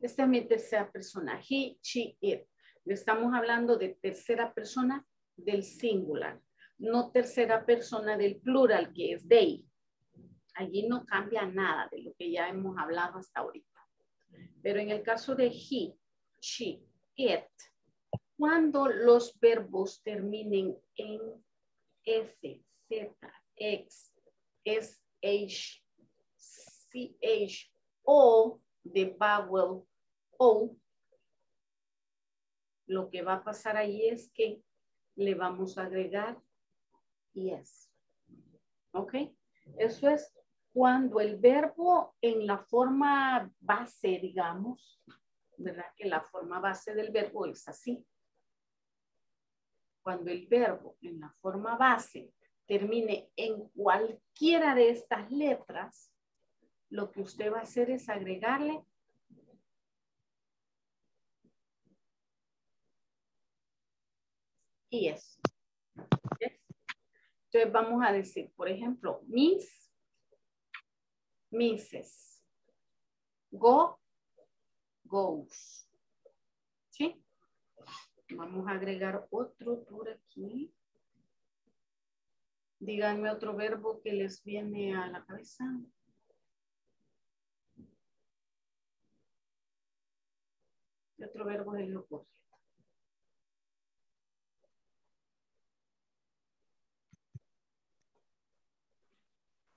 Esta es mi tercera persona. He, she, it. Estamos hablando de tercera persona del singular. No tercera persona del plural, que es they. Allí no cambia nada de lo que ya hemos hablado hasta ahorita. Pero en el caso de he, she, it, cuando los verbos terminen en S, Z, X, SH, CH o de vowel O, lo que va a pasar ahí es que le vamos a agregar yes. ¿Ok? Eso es cuando el verbo en la forma base, digamos, ¿verdad? Que la forma base del verbo es así. Cuando el verbo en la forma base termine en cualquiera de estas letras, lo que usted va a hacer es agregarle yes. Yes. Entonces vamos a decir, por ejemplo, miss, misses, go, goes. ¿Sí? Vamos a agregar otro por aquí. Díganme otro verbo que les viene a la cabeza. ¿Qué otro verbo es lo correcto?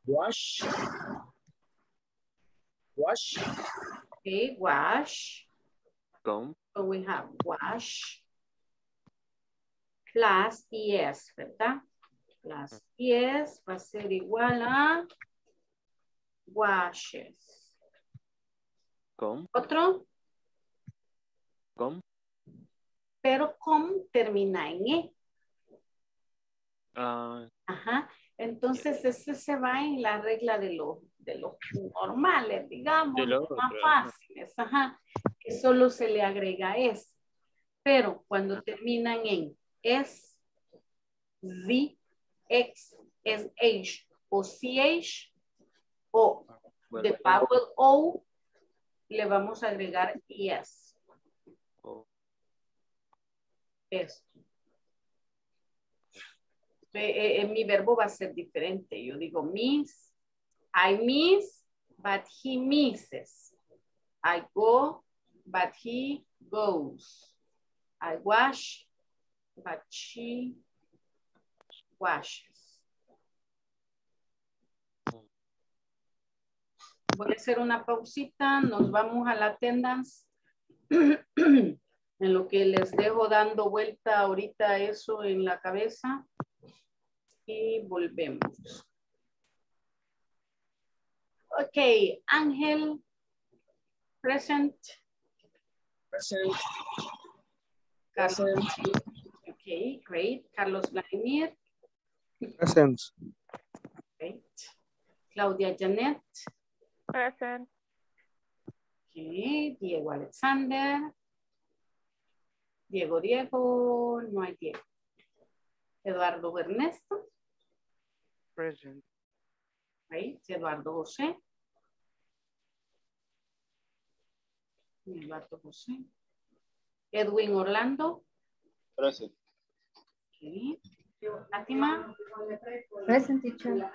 Wash. Wash. Okay, wash. Comb. So we have wash. Plus, yes, ¿verdad? Las 10 va a ser igual a washes. ¿Con? ¿Otro? ¿Con? Pero con termina en E. Ajá. Entonces ese se va en la regla de los normales, digamos, de los más fáciles. Ajá. Que solo se le agrega S. Pero cuando terminan en S, Z, X, SH o CH o de vowel O, le vamos a agregar yes. Esto. Mi verbo va a ser diferente. Yo digo miss, I miss, but he misses. I go, but he goes. I wash, but she washes. Voy a hacer una pausita, nos vamos a la attendance. En lo que les dejo dando vuelta ahorita eso en la cabeza y volvemos. Ok, Ángel, present. Present. Carlos. Ok, great. Carlos Vladimir. Present. Great. Claudia Janet. Present. Okay. Diego Alexander. Diego. No hay Diego. Eduardo Ernesto. Present. Great. Eduardo José. Edwin Orlando. Present. Okay. Fátima. Present, teacher.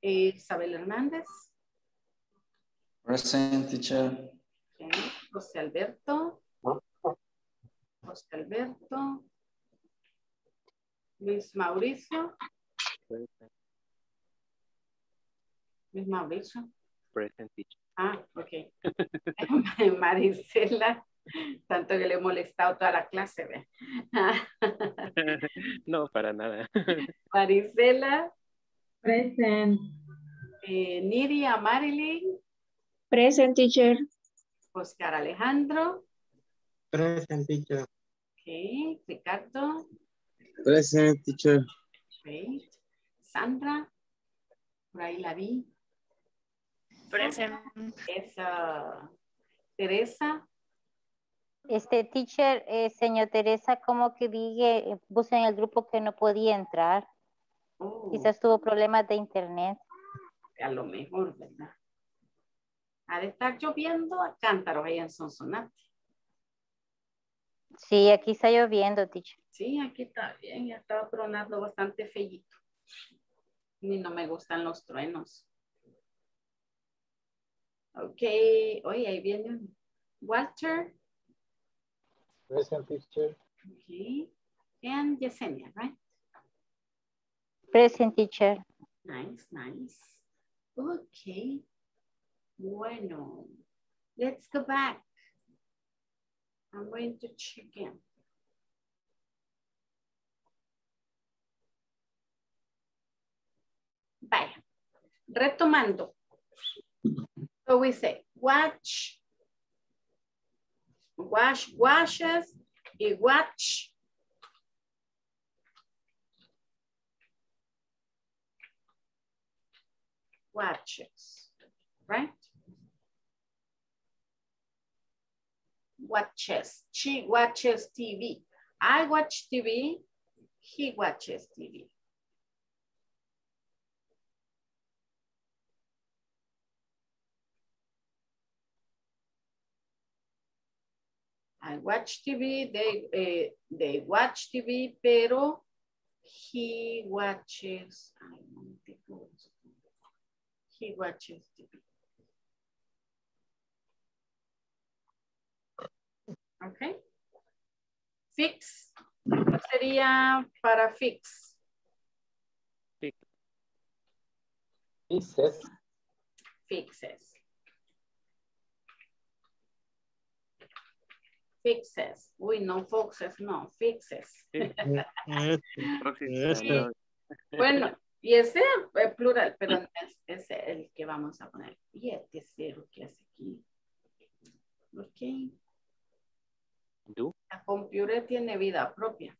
Isabel Hernández. Present, teacher. Okay. José Alberto. Luis Mauricio. Present. Present, teacher. Ah, ok. Maricela. Tanto que le he molestado toda la clase, ¿ve? No, para nada. Maricela. Present. Nidia Marilyn. Present, teacher. Oscar Alejandro. Present, teacher. Okay. Ricardo. Present, teacher. Great. Sandra. Por ahí la vi. Present. Teresa. Teacher, señor Teresa, como que dije, puse en el grupo que no podía entrar. Quizás tuvo problemas de internet. A lo mejor, ¿verdad? Ha de estar lloviendo a cántaros ahí en Sonsonate. Sí, aquí está lloviendo, teacher. Sí, aquí está bien, ya estaba tronando bastante feíto. Ni no me gustan los truenos. Ok, oye, ahí viene Walter. Present, teacher. Okay. And Yesenia, right? Present, teacher. Nice, nice. Okay. Bueno. Let's go back. I'm going to check in. Vaya. Retomando. So we say, watch. Wash, washes, y watch. Watches, right? Watches, she watches TV. I watch TV, he watches TV. I watch TV, they watch TV, pero he watches, he watches TV. Okay. Fix, ¿qué sería para fix? Fixes. Fixes. Fixes. Uy, no foxes, no, fixes. Sí. Bueno, y ese es plural, pero es el que vamos a poner. Y el tercero que hace aquí. Ok. Do. La computer tiene vida propia.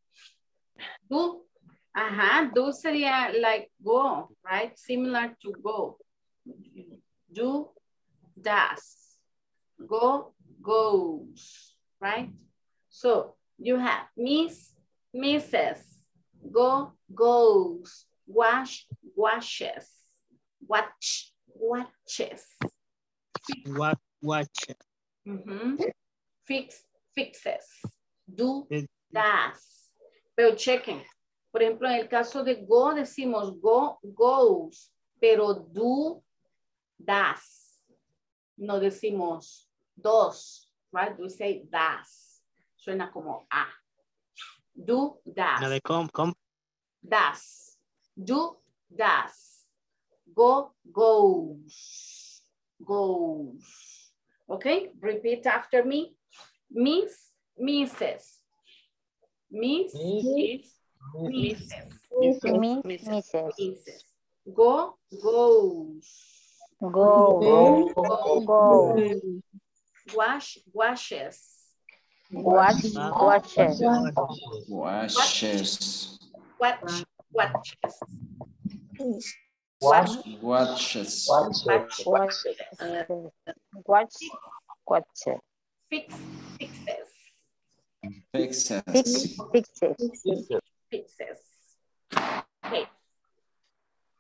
Do. Ajá, do sería like go, right? Similar to go. Do, does. Go, goes. Right? So you have miss, misses, go, goes, wash, washes, watch, watches, watch. Fix, fixes, do, does. Pero chequen, por ejemplo, en el caso de go decimos go, goes, pero do, does. No decimos dos. Right? We say das. Suena como a. Do, das. No, come. Das. Do, das. Go, goes. Goes. Okay? Repeat after me. Miss, misses. Miss, misses. Misses. Go, goes. Go, goes. Wash, washes. Watches. Washes. Watch, watches. Watch, watches. Watches. Fix, fixes. Fixes. Okay.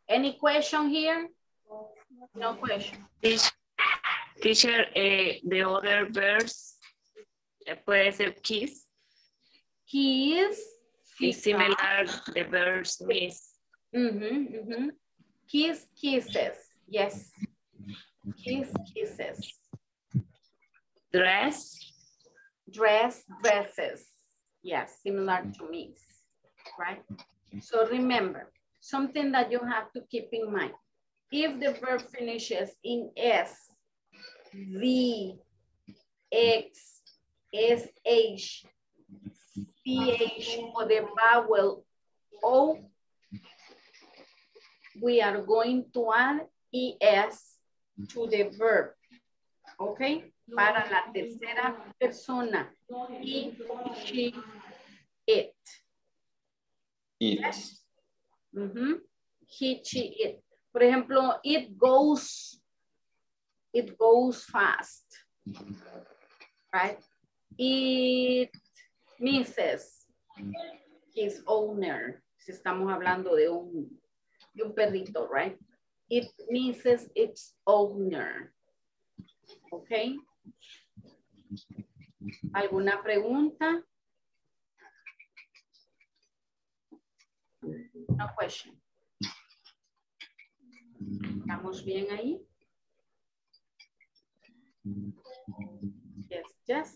Any question here? No question. Teacher, the other verbs puede ser kiss. Kiss. Is similar the verbs miss. Kiss, kisses. Yes. Kiss, kisses. Dress. Dress, dresses. Yes, similar to miss. Right? So remember, something that you have to keep in mind. If the verb finishes in S, V, X, SH, CH for the vowel O. We are going to add ES to the verb, okay? Para la tercera persona, he, she, it. It. Yes. Mm-hmm. He, she, it. Por ejemplo, it goes fast, right? It misses his owner. Si estamos hablando de un perrito, right? It misses its owner. Okay. ¿Alguna pregunta? No question. ¿Estamos bien ahí? Yes, yes.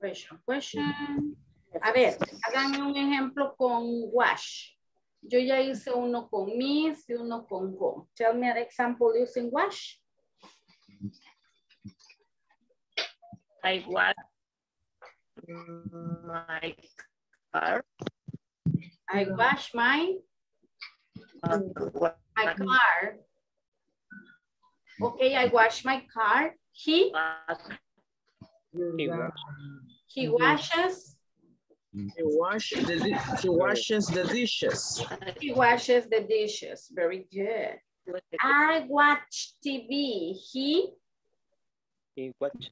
Question, question. A ver, háganme un ejemplo con wash. Yo ya hice uno con miss y uno con go. Tell me an example using wash. I wash my car. I wash my car. Okay, I wash my car. He washes. He washes the dishes. He washes the dishes. Very good. I watch TV. He watches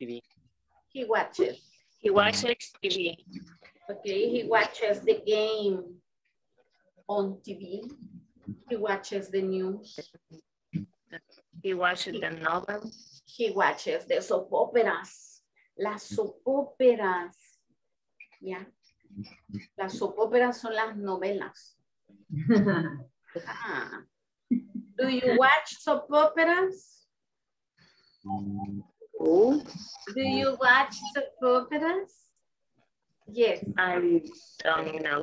TV. He watches. He watches TV. Okay, he watches the game on TV. He watches the news. He watches the novel. He watches the soap operas. Las soap operas. Yeah. Las soap operas son las novelas. Ah. Do you watch soap operas? Oh. Do you watch soap operas? Yes. I don't know.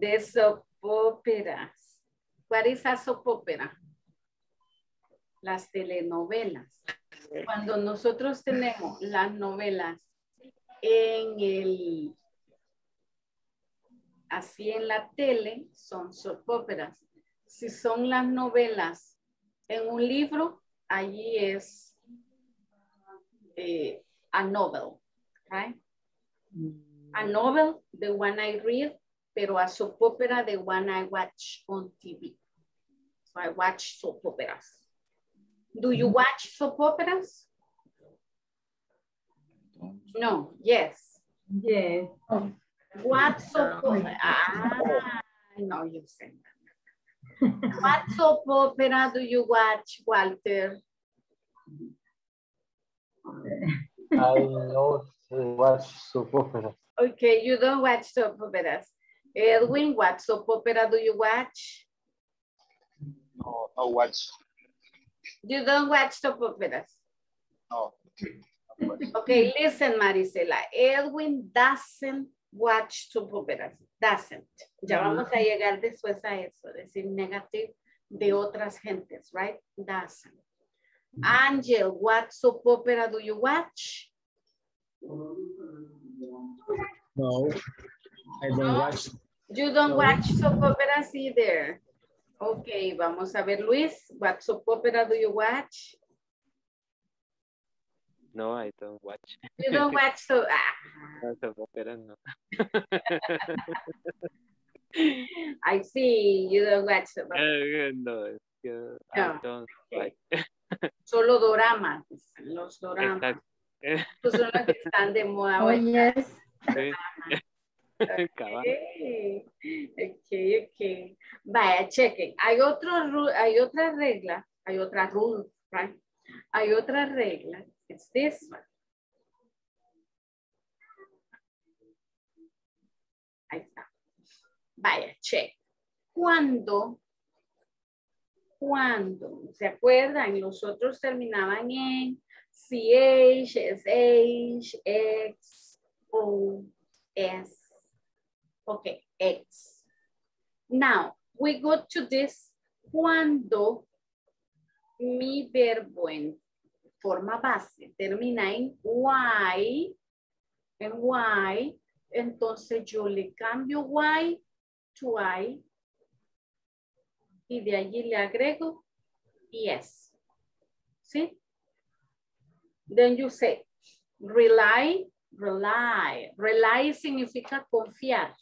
The soap operas. What is a soap opera? Las telenovelas. Cuando nosotros tenemos las novelas en el, así en la tele, son soap operas. Si son las novelas en un libro, allí es a novel, right? A novel, the one I read, pero a soap opera, the one I watch on TV. So I watch soap operas. Do you watch soap operas? No, yes. Yes. Oh. What soap opera? Ah, no, you said that. What soap opera do you watch, Walter? I don't watch soap operas. Okay, you don't watch soap operas. Edwin, what soap opera do you watch? No, no watch. You don't watch soap operas? No. Okay, listen, Maricela. Edwin doesn't watch soap operas. Doesn't. Ya vamos a llegar después a eso, decir negative de otras gentes, right? Doesn't. Angel, what soap opera do you watch? No, I don't watch. You don't watch soap operas either. Okay, vamos a ver, Luis. What soap opera do you watch? No, I don't watch. You don't watch soap opera, no. I see, you don't watch soap opera. No, no, I don't watch. Solo doramas, los doramas. Estos son los que están de moda hoy. Oh, yes. Okay. Okay, okay. Vaya, chequen. Hay otra regla, hay otra rule, right? Hay otra regla. It's this one. Ahí está. Vaya, check. Cuando, ¿se acuerdan? Los otros terminaban en CH, SH, X, O, S. Okay, X. Now, we go to this cuando, mi verbo en forma base termina en y, entonces yo le cambio y to I y de allí le agrego yes. ¿Sí? Then you say rely, rely significa confiar.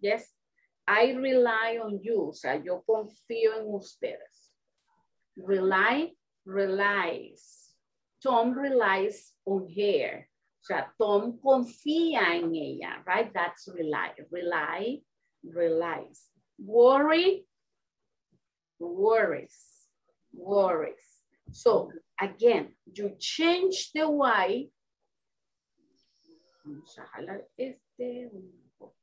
Yes, I rely on you, o sea, yo confío en ustedes. Rely, relies. Tom relies on her. O sea, Tom confía en ella, right? That's rely. Rely, relies. Worry, worries, worries. So, again, you change the Y. Vamos a jalar este un poco.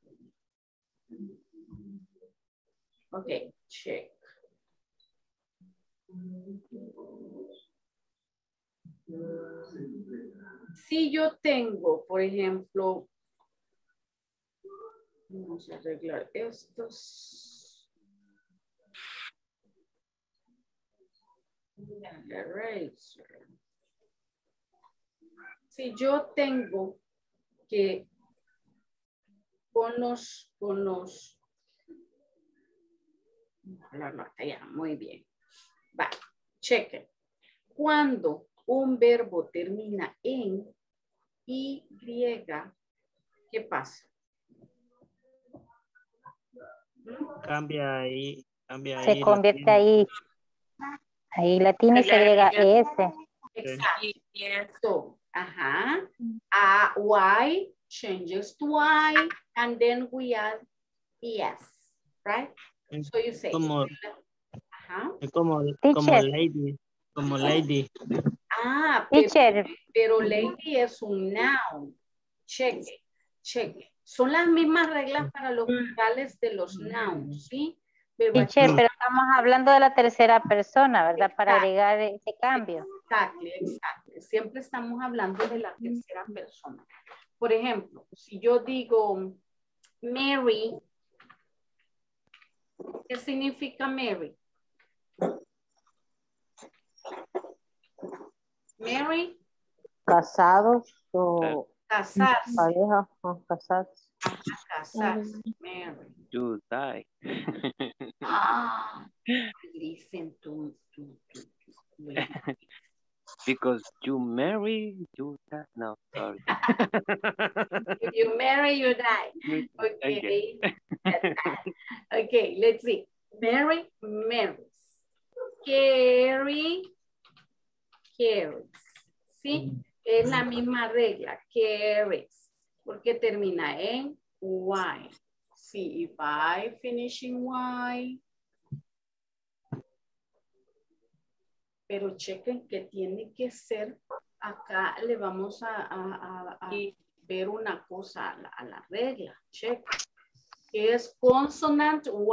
Okay, check. Si yo tengo, por ejemplo, vamos a arreglar estos. Si yo tengo que con los muy bien. Va, chequen. Cuando un verbo termina en Y, ¿qué pasa? Cambia ahí. Cambia se convierte ahí. Ahí latina y se agrega S. Exacto. Ajá. A Y changes to Y and then we add ES. Right? So you say. Como, como lady. Como lady. Ah, pero lady es un noun. Cheque, cheque. Son las mismas reglas para los vocales de los nouns, ¿sí? Pero, teacher, pero estamos hablando de la tercera persona, ¿verdad? Exacto, para agregar ese cambio. Exacto, exacto. Siempre estamos hablando de la tercera persona. Por ejemplo, si yo digo Mary, ¿qué significa Mary? Mary. Casados o casarse. Pareja o casarse. Casarse. Mary. You die. Ah, listen to. Because you marry, you die. No, sorry. If you marry, you die. Okay. Okay, okay, let's see. Mary marries. Carry carries. ¿Sí? Es la misma regla. Carries. Porque termina en Y. Sí, if I finish in Y. Pero chequen que tiene que ser, acá le vamos a ver una cosa a la regla, chequen, que es consonant Y. O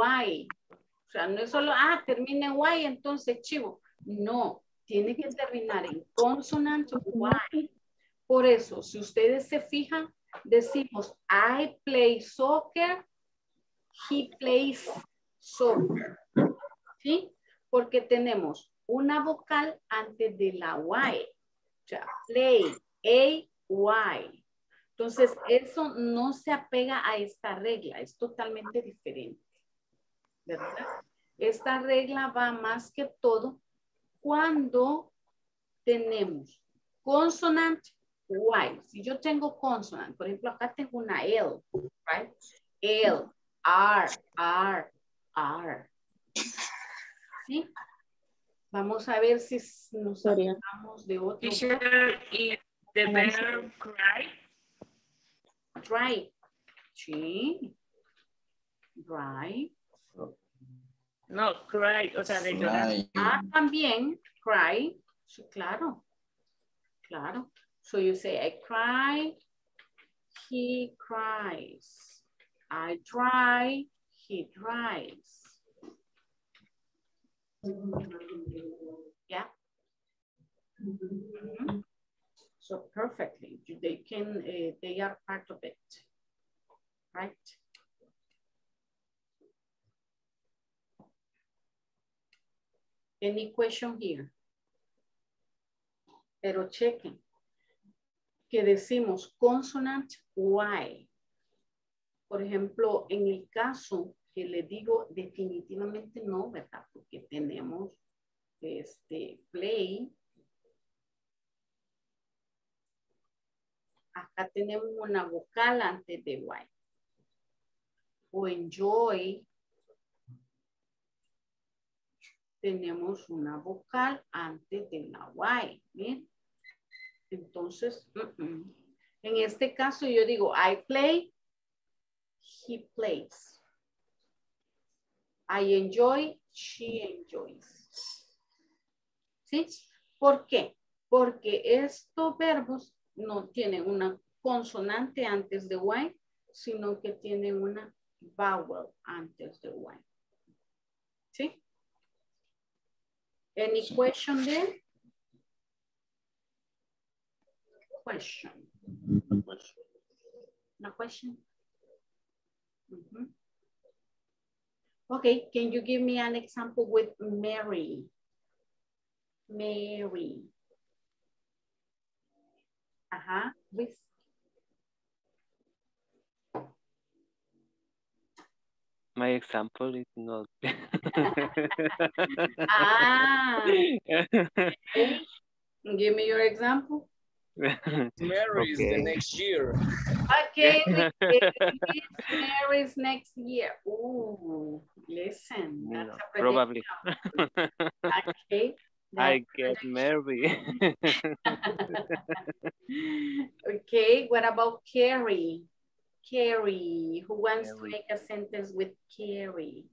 sea, no es solo, ah, termina en Y, entonces chivo. No, tiene que terminar en consonant Y. Por eso, si ustedes se fijan, decimos, I play soccer, he plays soccer. ¿Sí? Porque tenemos una vocal antes de la Y. O sea, play, A, Y. Entonces, eso no se apega a esta regla. Es totalmente diferente. ¿Verdad? Esta regla va más que todo cuando tenemos consonant Y. Si yo tengo consonant, por ejemplo, acá tengo una L. Right? L, R, R. ¿Sí? Vamos a ver si nos hablamos de otro. ¿Y the verb cry? Cry. Sí. Cry. No, cry, o sea, de llorar. Ah, también, cry. Sí, claro. Claro. So you say, I cry, he cries. I dry, he dries. Yeah. Mm-hmm. So perfectly, they can, they are part of it, right? Any question here? Pero chequen que decimos consonant Y. Por ejemplo, en el caso que le digo definitivamente no, ¿verdad? Porque tenemos play. Acá tenemos una vocal antes de Y. O enjoy. Tenemos una vocal antes de la Y. ¿Bien? Entonces, en este caso yo digo I play, he plays. I enjoy, she enjoys. ¿Sí? ¿Por qué? Porque estos verbos no tienen una consonante antes de Y, sino que tienen una vowel antes de Y. ¿Sí? Any question there? Question. No question? Mm-hmm. Okay, can you give me an example with Mary? Mary. Ajá, Luis. My example is not. Ah. Okay. Give me your example. Mary is the next year. Okay, Mary is next year. Oh, listen. That's no, a probably. Okay. I get married. Okay, what about Carrie? Carrie, who wants to make a sentence with carry?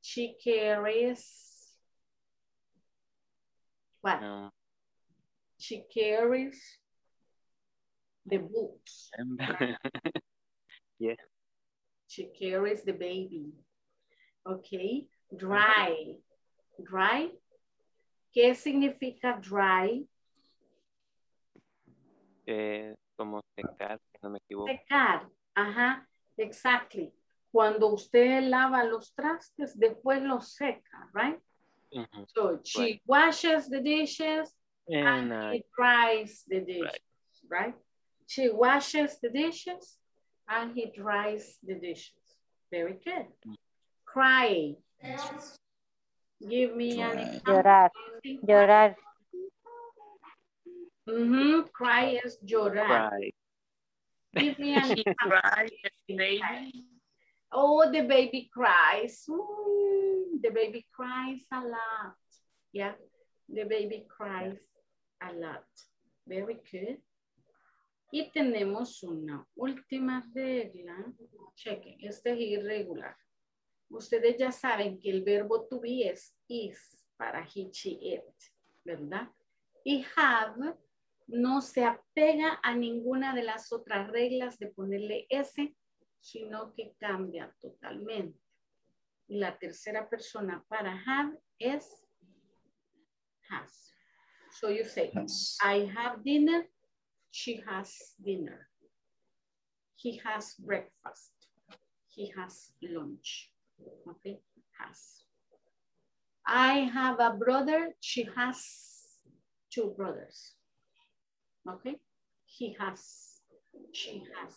She carries what? No. She carries the books. Yeah. She carries the baby. Okay, dry. Dry? ¿Qué significa dry? Como secar, si no me equivoco. Secar, ajá, exactly. Cuando usted lava los trastes, después los seca, right? Mm-hmm. So she washes the dishes and he dries the dishes, right? She washes the dishes and he dries the dishes. Very good. Mm-hmm. Cry. Give me an example. Llorar. Llorar. Mm-hmm. Cry is llorar. Cry. Give me an example. Oh, the baby cries. Ooh, the baby cries a lot. Yeah, the baby cries a lot. Very good. Y tenemos una última regla. Chequen, este es irregular. Ustedes ya saben que el verbo to be es is para he, she, it, ¿verdad? Y have no se apega a ninguna de las otras reglas de ponerle S, sino que cambia totalmente. Y la tercera persona para have es has. So you say, I have dinner, she has dinner. He has breakfast, he has lunch. Okay, has. I have a brother, she has two brothers. Okay, he has, she has.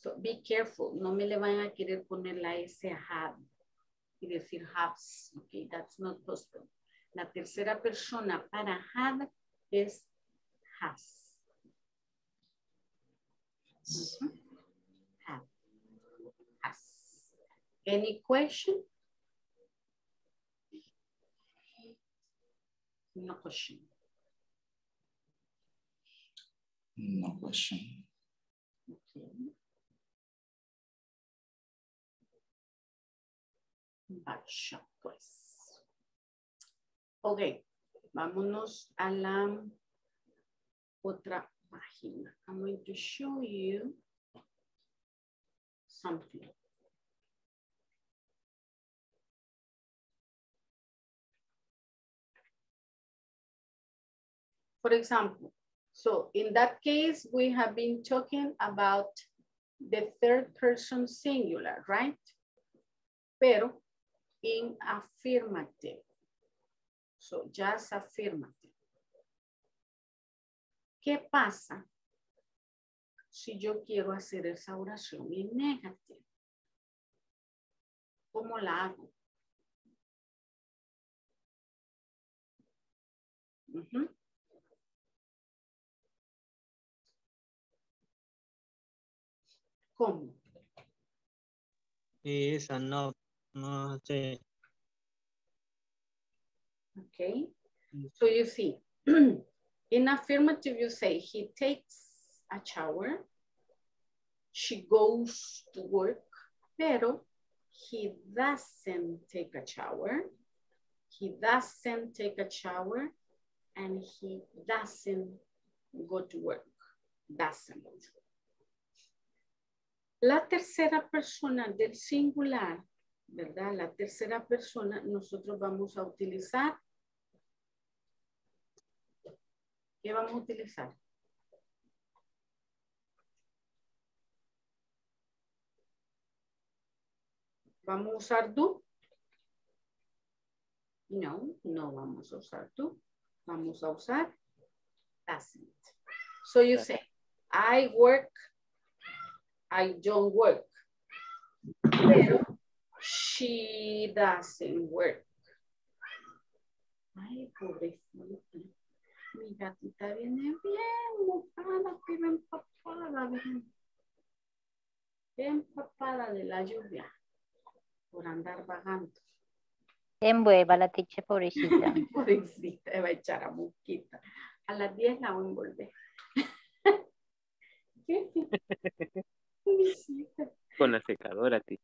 So be careful, no me le van a querer poner la S a have y decir has. Okay, that's not possible. La tercera persona para have es has. Mm-hmm. Any question? No question. No question. Okay. Vaya pues. Okay, vámonos a la otra página. I'm going to show you something. For example, so in that case, we have been talking about the third person singular, right? Pero in affirmative, So, just afírmate. ¿Qué pasa si yo quiero hacer esa oración en negativo? ¿Cómo la hago? ¿Cómo? Esa no, no sé. Okay. So you see, in affirmative you say, he takes a shower, she goes to work, pero he doesn't take a shower, and he doesn't go to work, La tercera persona del singular, ¿verdad? La tercera persona nosotros vamos a utilizar. ¿Qué vamos a utilizar? ¿Vamos a usar tú? No, no vamos a usar tú. Vamos a usar doesn't. So you say, I work, I don't work. Pero she doesn't work. Ay, pobrecita. Mi gatita viene bien mojada, bien empapada. Bien empapada de la lluvia. Por andar vagando. Envuelva la tiche, pobrecita. Pobrecita, va a echar a mosquita. A las 10 la voy a envolver. Con la secadora, tiche.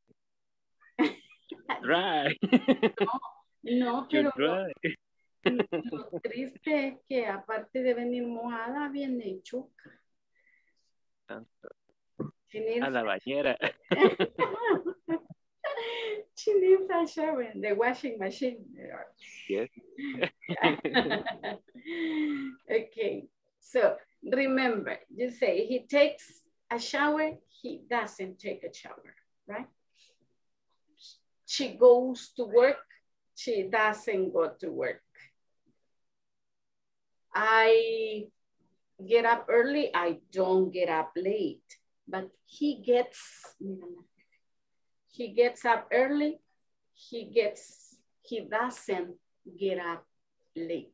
Dry. No, pero lo triste es que aparte de venir mojada, viene chuca. A la bañera. She needs a shower in the washing machine. Yes. Okay. So remember, you say he takes a shower, he doesn't take a shower, right? She goes to work, she doesn't go to work. I get up early, I don't get up late, but he gets. He gets up early, he doesn't get up late,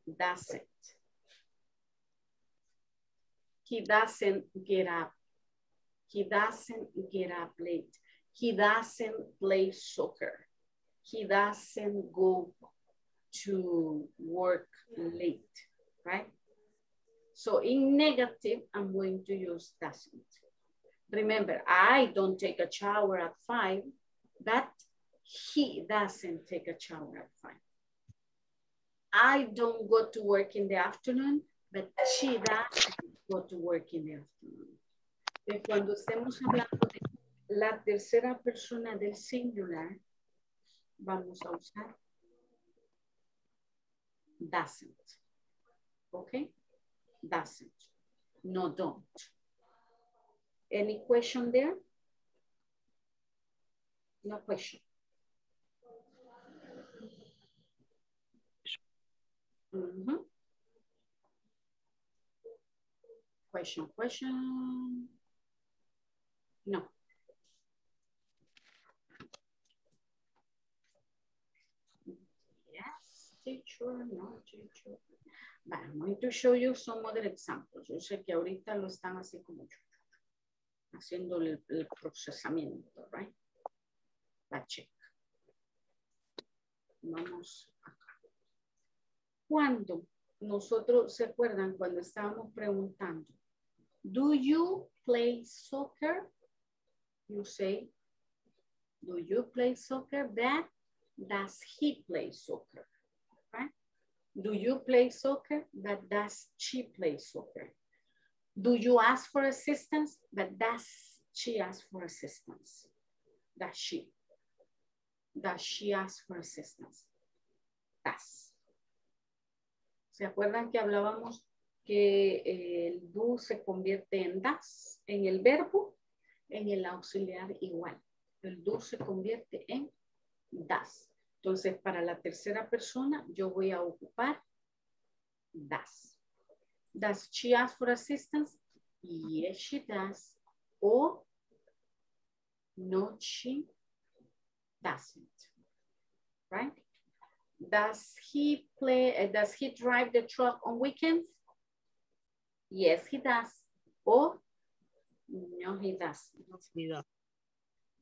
He doesn't get up, late. He doesn't play soccer. He doesn't go to work late, right? So in negative, I'm going to use doesn't. Remember, I don't take a shower at 5. But he doesn't take a shower at 5. I don't go to work in the afternoon, but she doesn't go to work in the afternoon. Entonces, cuando estemos hablando de la tercera persona del singular, vamos a usar doesn't. Okay? Doesn't. No, don't. Any question there? No question. Question. No. Yes, teacher, no, teacher. But I'm going to show you some other examples. Yo sé que ahorita lo están así como haciendo el procesamiento, right? La check. Vamos acá. Cuando nosotros, ¿se acuerdan cuando estábamos preguntando? Do you play soccer? You say, do you play soccer? That does he play soccer? Right? Do you play soccer? That does she play soccer? Do you ask for assistance? But does she ask for assistance? Does she? Does she ask for assistance? Does. ¿Se acuerdan que hablábamos que el do se convierte en does, en el verbo, en el auxiliar igual? El do se convierte en does. Entonces, para la tercera persona, yo voy a ocupar does. Does she ask for assistance? Yes, she does. O no, she doesn't. Right? Does he drive the truck on weekends? Yes, he does. O no, he doesn't.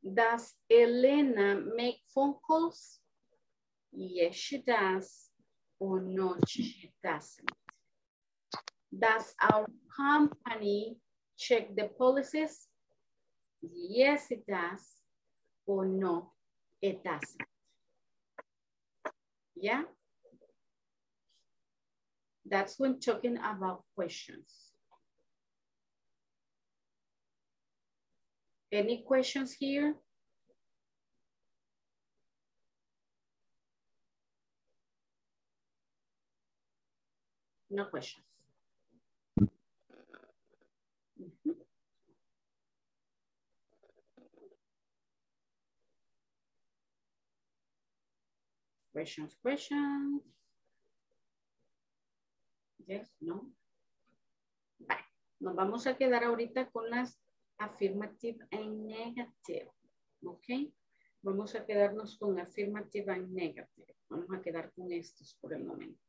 Does Elena make phone calls? Yes, she does. Or no, she doesn't. Does our company check the policies? Yes, it does. Or no, it doesn't. Yeah? That's when talking about questions. Any questions here? No questions. Mm-hmm. Questions? Yes, no. Vale, nos vamos a quedar ahorita con las affirmative and negative, ¿ok? Vamos a quedarnos con affirmative and negative. Vamos a quedar con estos por el momento.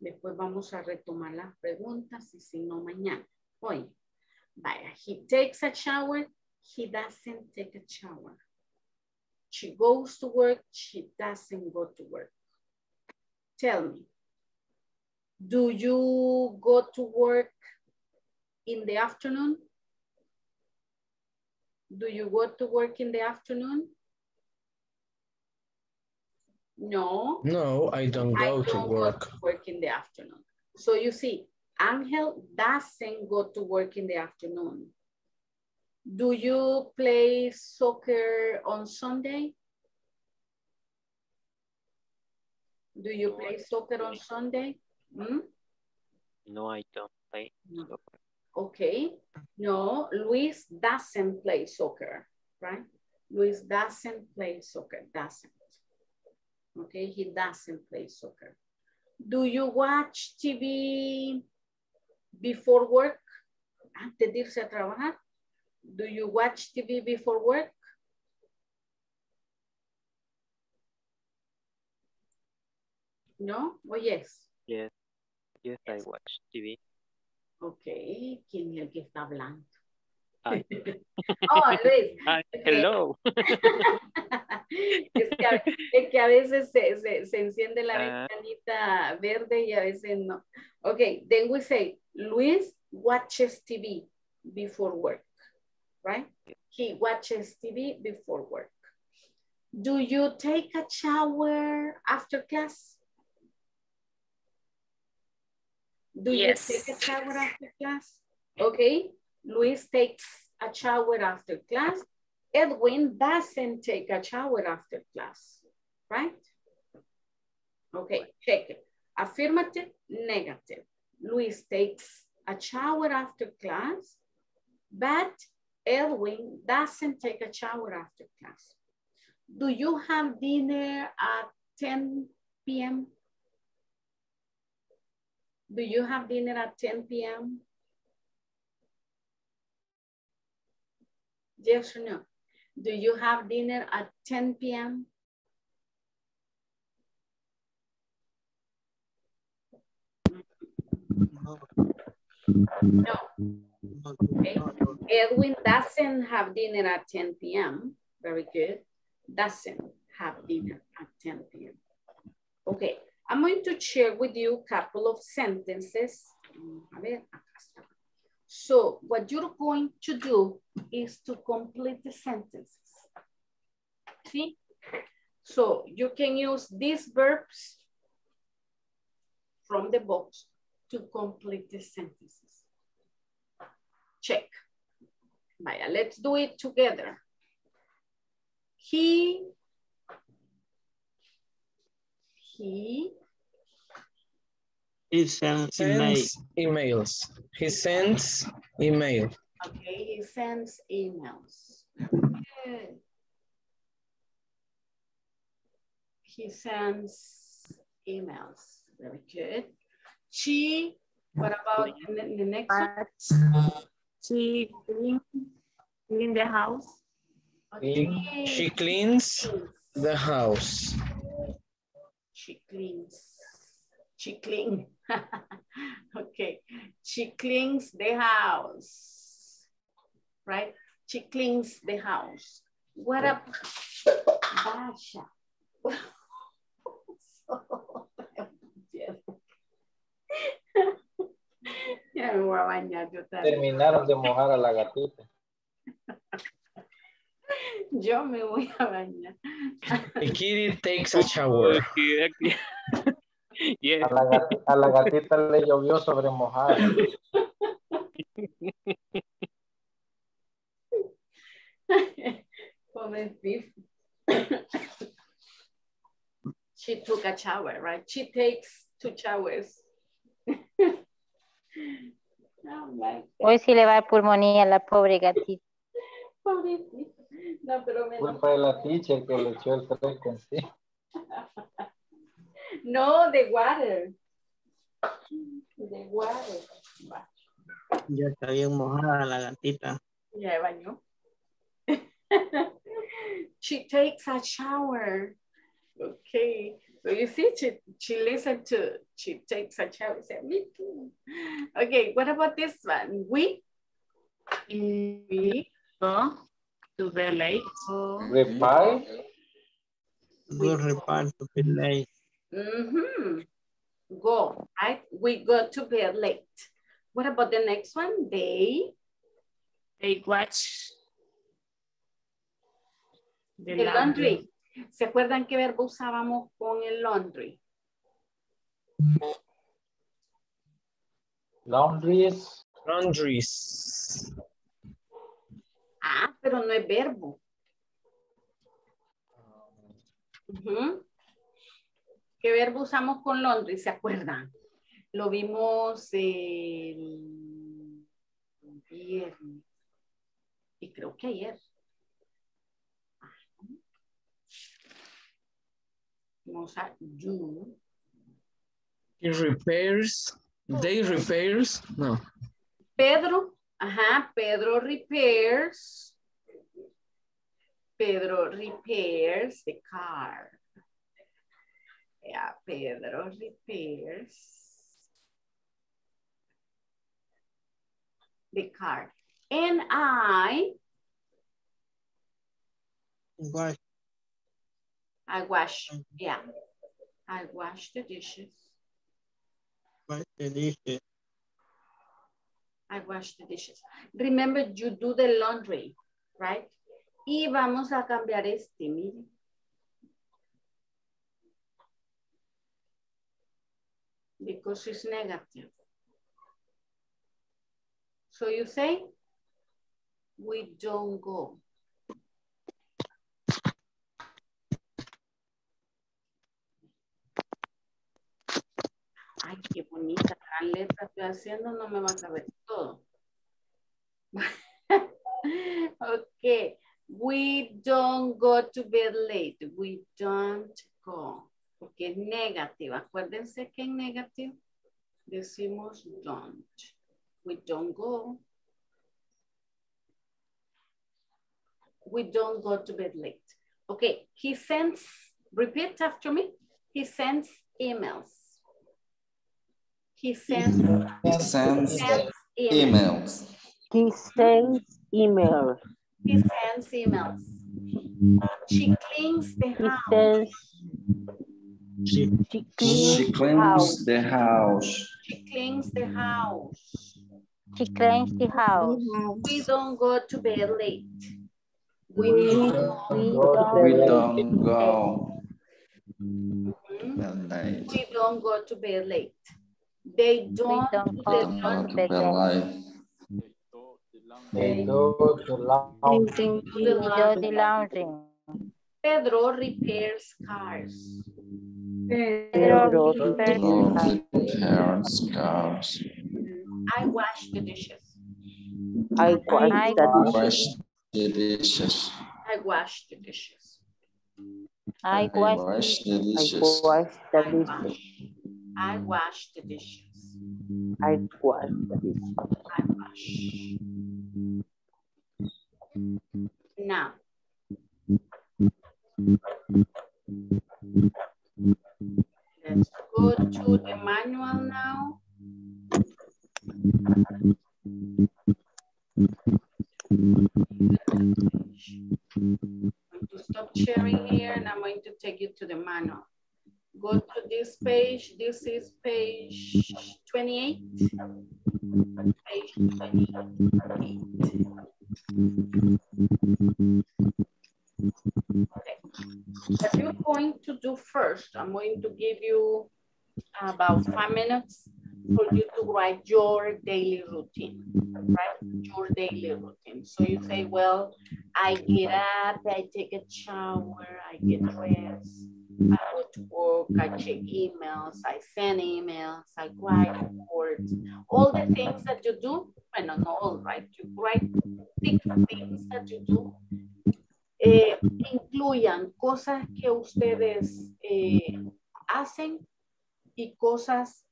Después vamos a retomar las preguntas y si no mañana. Hoy, vaya, he takes a shower, he doesn't take a shower. She goes to work, she doesn't go to work. Tell me, do you go to work in the afternoon? Do you go to work in the afternoon? No. No, I don't go to work. I don't go to work in the afternoon. So you see, Angel doesn't go to work in the afternoon. Do you play soccer on Sunday? Do you play soccer on Sunday? Hmm? No, I don't play soccer. Okay, no, Luis doesn't play soccer, right? Luis doesn't play soccer, doesn't. Okay, he doesn't play soccer. Do you watch TV before work? Antes de irse a trabajar. Do you watch TV before work? No, or yes? Yes, I watch TV. Ok, ¿quién es el que está hablando? Ay. Oh, Luis. Ay, hello. Es que a veces se enciende la ventanita verde y a veces no. Ok, then we say, Luis watches TV before work, right? He watches TV before work. Do you take a shower after class? Do you take a shower after class? Okay, Luis takes a shower after class. Edwin doesn't take a shower after class, right? Okay, check it. Affirmative, negative. Luis takes a shower after class, but Edwin doesn't take a shower after class. Do you have dinner at 10 p.m.? Do you have dinner at 10 p.m.? Yes or no? Do you have dinner at 10 p.m.? No. Okay. Edwin doesn't have dinner at 10 p.m. Very good. Doesn't have dinner at 10 p.m. Okay. I'm going to share with you a couple of sentences. So what you're going to do is to complete the sentences. See? So you can use these verbs from the box to complete the sentences. Check. Maya, let's do it together. He sends emails. He sends email. Okay, he sends emails. Good. He sends emails. Very good. She, what about the next one? She cleans the house. Okay. She cleans the house. She cleans. She cleans. Okay. She cleans the house. Right? She cleans the house. What up, Basha? Ya me voy a bañar yo también. Terminaron de mojar a la gatita. Yo me voy a bañar. The kitty takes a shower. Yeah. A la gatita le llovió sobre mojada. She took a shower, right? She takes 2 showers. Oh, hoy sí le va a pulmonía a la pobre gatita. Pobrecita. No, pero me culpa de la teacher que le echó el fresco en sí. No, the water. The water. Ya está bien mojada la gatita. Ya bañó. She takes a shower. Okay. So you see, she listened to, she takes a shower. She said, me too. Okay, what about this one? We go to the lake. Reply. We reply to the lake. Mm-hmm. Go, right? We go to bed late. What about the next one? They watch the laundry. ¿Se acuerdan qué verbo usábamos con el laundry? Laundries. Laundries. Ah, pero no es verbo. Uh-huh. ¿Qué verbo usamos con laundry? ¿Se acuerdan? Lo vimos el viernes. Y creo que ayer. Do. They repairs, no. Pedro, ajá, Pedro repairs the car. Yeah, Pedro repairs the car. And I wash the dishes. Wash the dishes. I wash the dishes. Remember, you do the laundry, right? Y vamos a cambiar este, miren. Because it's negative. So you say, we don't go. Ay, qué bonita, gran letra estoy haciendo, no me va a caber todo. Okay, we don't go to bed late, we don't go, porque es negativa. Acuérdense que en negative decimos don't, we don't go. We don't go to bed late. Okay, he sends, repeat after me, he sends emails. He sends emails. He sends emails. She cleans the house. She cleans the house. She cleans the house. She cleans the house. We don't go to bed late. We don't go to bed late. We don't go to bed late. They do the laundry. Pedro repairs cars. Pedro repairs cars. I wash the dishes. I wash the dishes. I wash the dishes. Now. Let's go to the manual now. I'm going to stop sharing here and I'm going to take you to the manual. Go to this page. This is page 28. Page 28. Okay. What you're going to do first, I'm going to give you about 5 minutes for you to write your daily routine, right? Your daily routine. So you say, well, I get up, I take a shower, I get dressed, I go to work, I check emails, I send emails, I write reports. All the things that you do, well, not all, right? You write six things that you do. Incluyan cosas que ustedes hacen y cosas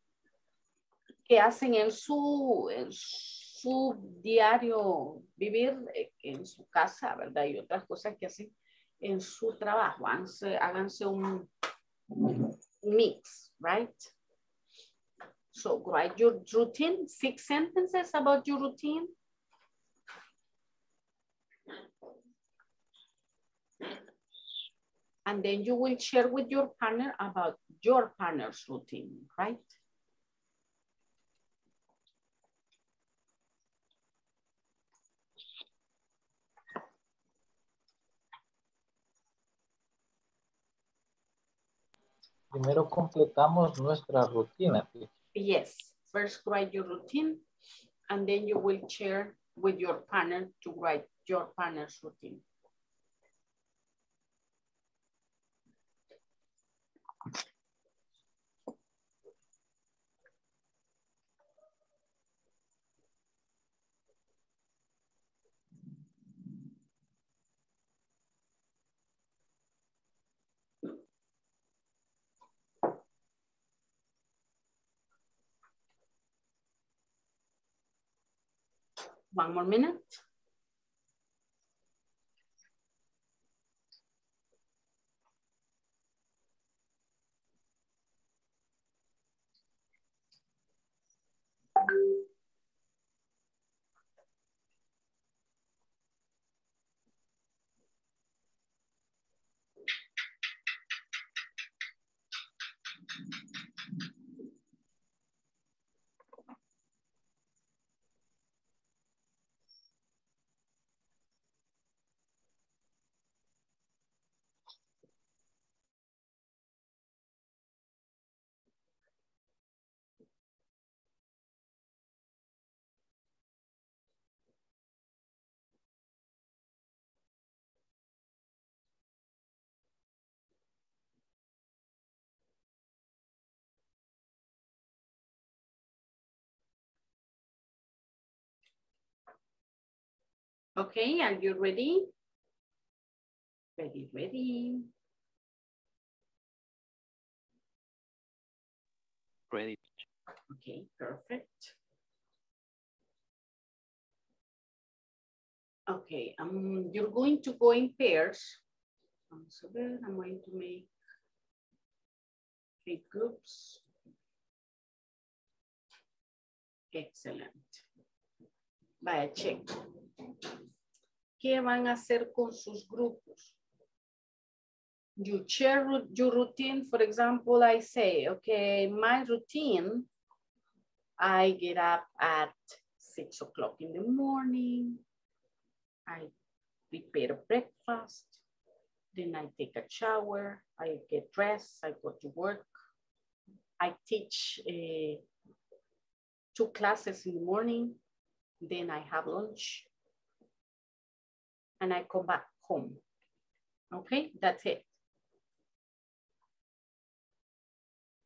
que hacen en su diario vivir, en su casa, ¿verdad? Y otras cosas que hacen en su trabajo. Háganse un mix, right? So write your routine, 6 sentences about your routine. And then you will share with your partner about your partner's routine, right? Primero completamos nuestra rutina. Yes, first write your routine and then you will share with your partner to write your partner's routine. One more minute. Okay, are you ready? Ready, ready. Ready. Okay, perfect. Okay, you're going to go in pairs. So then I'm going to make 3 groups. Excellent. Vaya, check. ¿Qué van a hacer con sus grupos? You share your routine. For example, I say, okay, my routine, I get up at 6 o'clock in the morning. I prepare breakfast. Then I take a shower. I get dressed. I go to work. I teach 2 classes in the morning. Then I have lunch. And I come back home. Okay, that's it.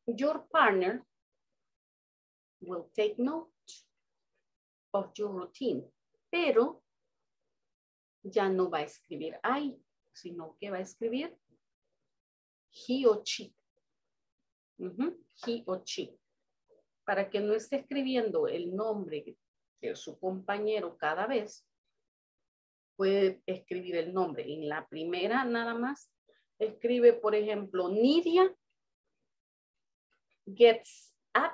Your partner will take note of your routine, pero ya no va a escribir ahí, sino que va a escribir he o she. He o she. Para que no esté escribiendo el nombre de su compañero cada vez, puede escribir el nombre. En la primera nada más, escribe, por ejemplo, Nidia gets up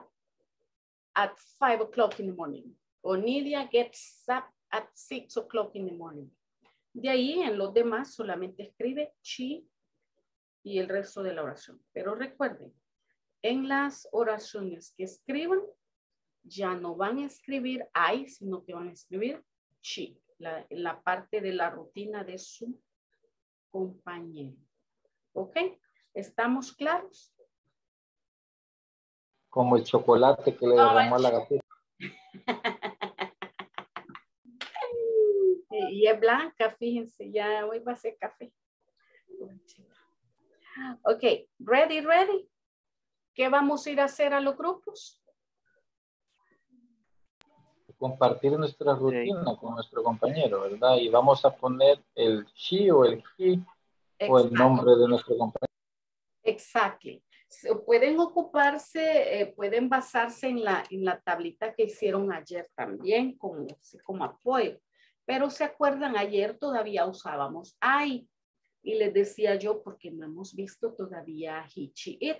at 5 o'clock in the morning. O Nidia gets up at 6 o'clock in the morning. De ahí en los demás solamente escribe she y el resto de la oración. Pero recuerden, en las oraciones que escriban, ya no van a escribir I, sino que van a escribir she, la parte de la rutina de su compañero. ¿Ok? ¿Estamos claros? Como el chocolate que le derramó a la gatita. Y es blanca, fíjense, ya hoy va a ser café. Ok, ready, ready. ¿Qué vamos a ir a hacer a los grupos? Compartir nuestra rutina con nuestro compañero, ¿verdad? Y vamos a poner el she o el he. Exacto. O el nombre de nuestro compañero. Exacto. Pueden ocuparse, pueden basarse en la tablita que hicieron ayer también como apoyo. Pero se acuerdan, ayer todavía usábamos I. Y les decía yo, porque no hemos visto todavía he, she, it.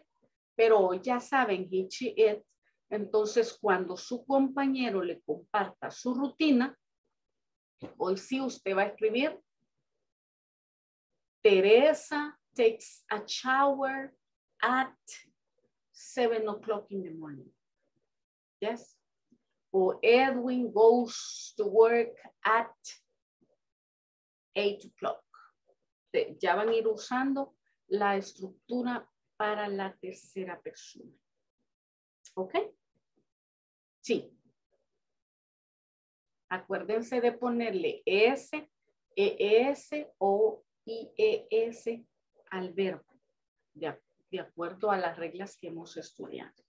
Pero hoy ya saben he, she, it. Entonces, cuando su compañero le comparta su rutina, hoy sí usted va a escribir Teresa takes a shower at 7 o'clock in the morning. Yes. Or Edwin goes to work at 8 o'clock. Ya van a ir usando la estructura para la tercera persona. ¿Ok? Sí. Acuérdense de ponerle S, ES o IES al verbo. De acuerdo a las reglas que hemos estudiado.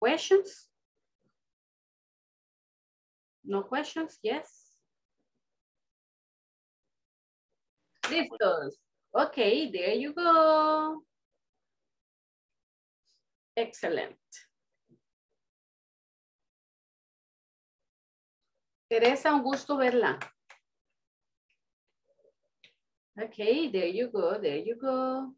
Questions? No questions, yes. Listos. Okay, there you go. Excellent. Teresa, un gusto verla. Okay, there you go, there you go.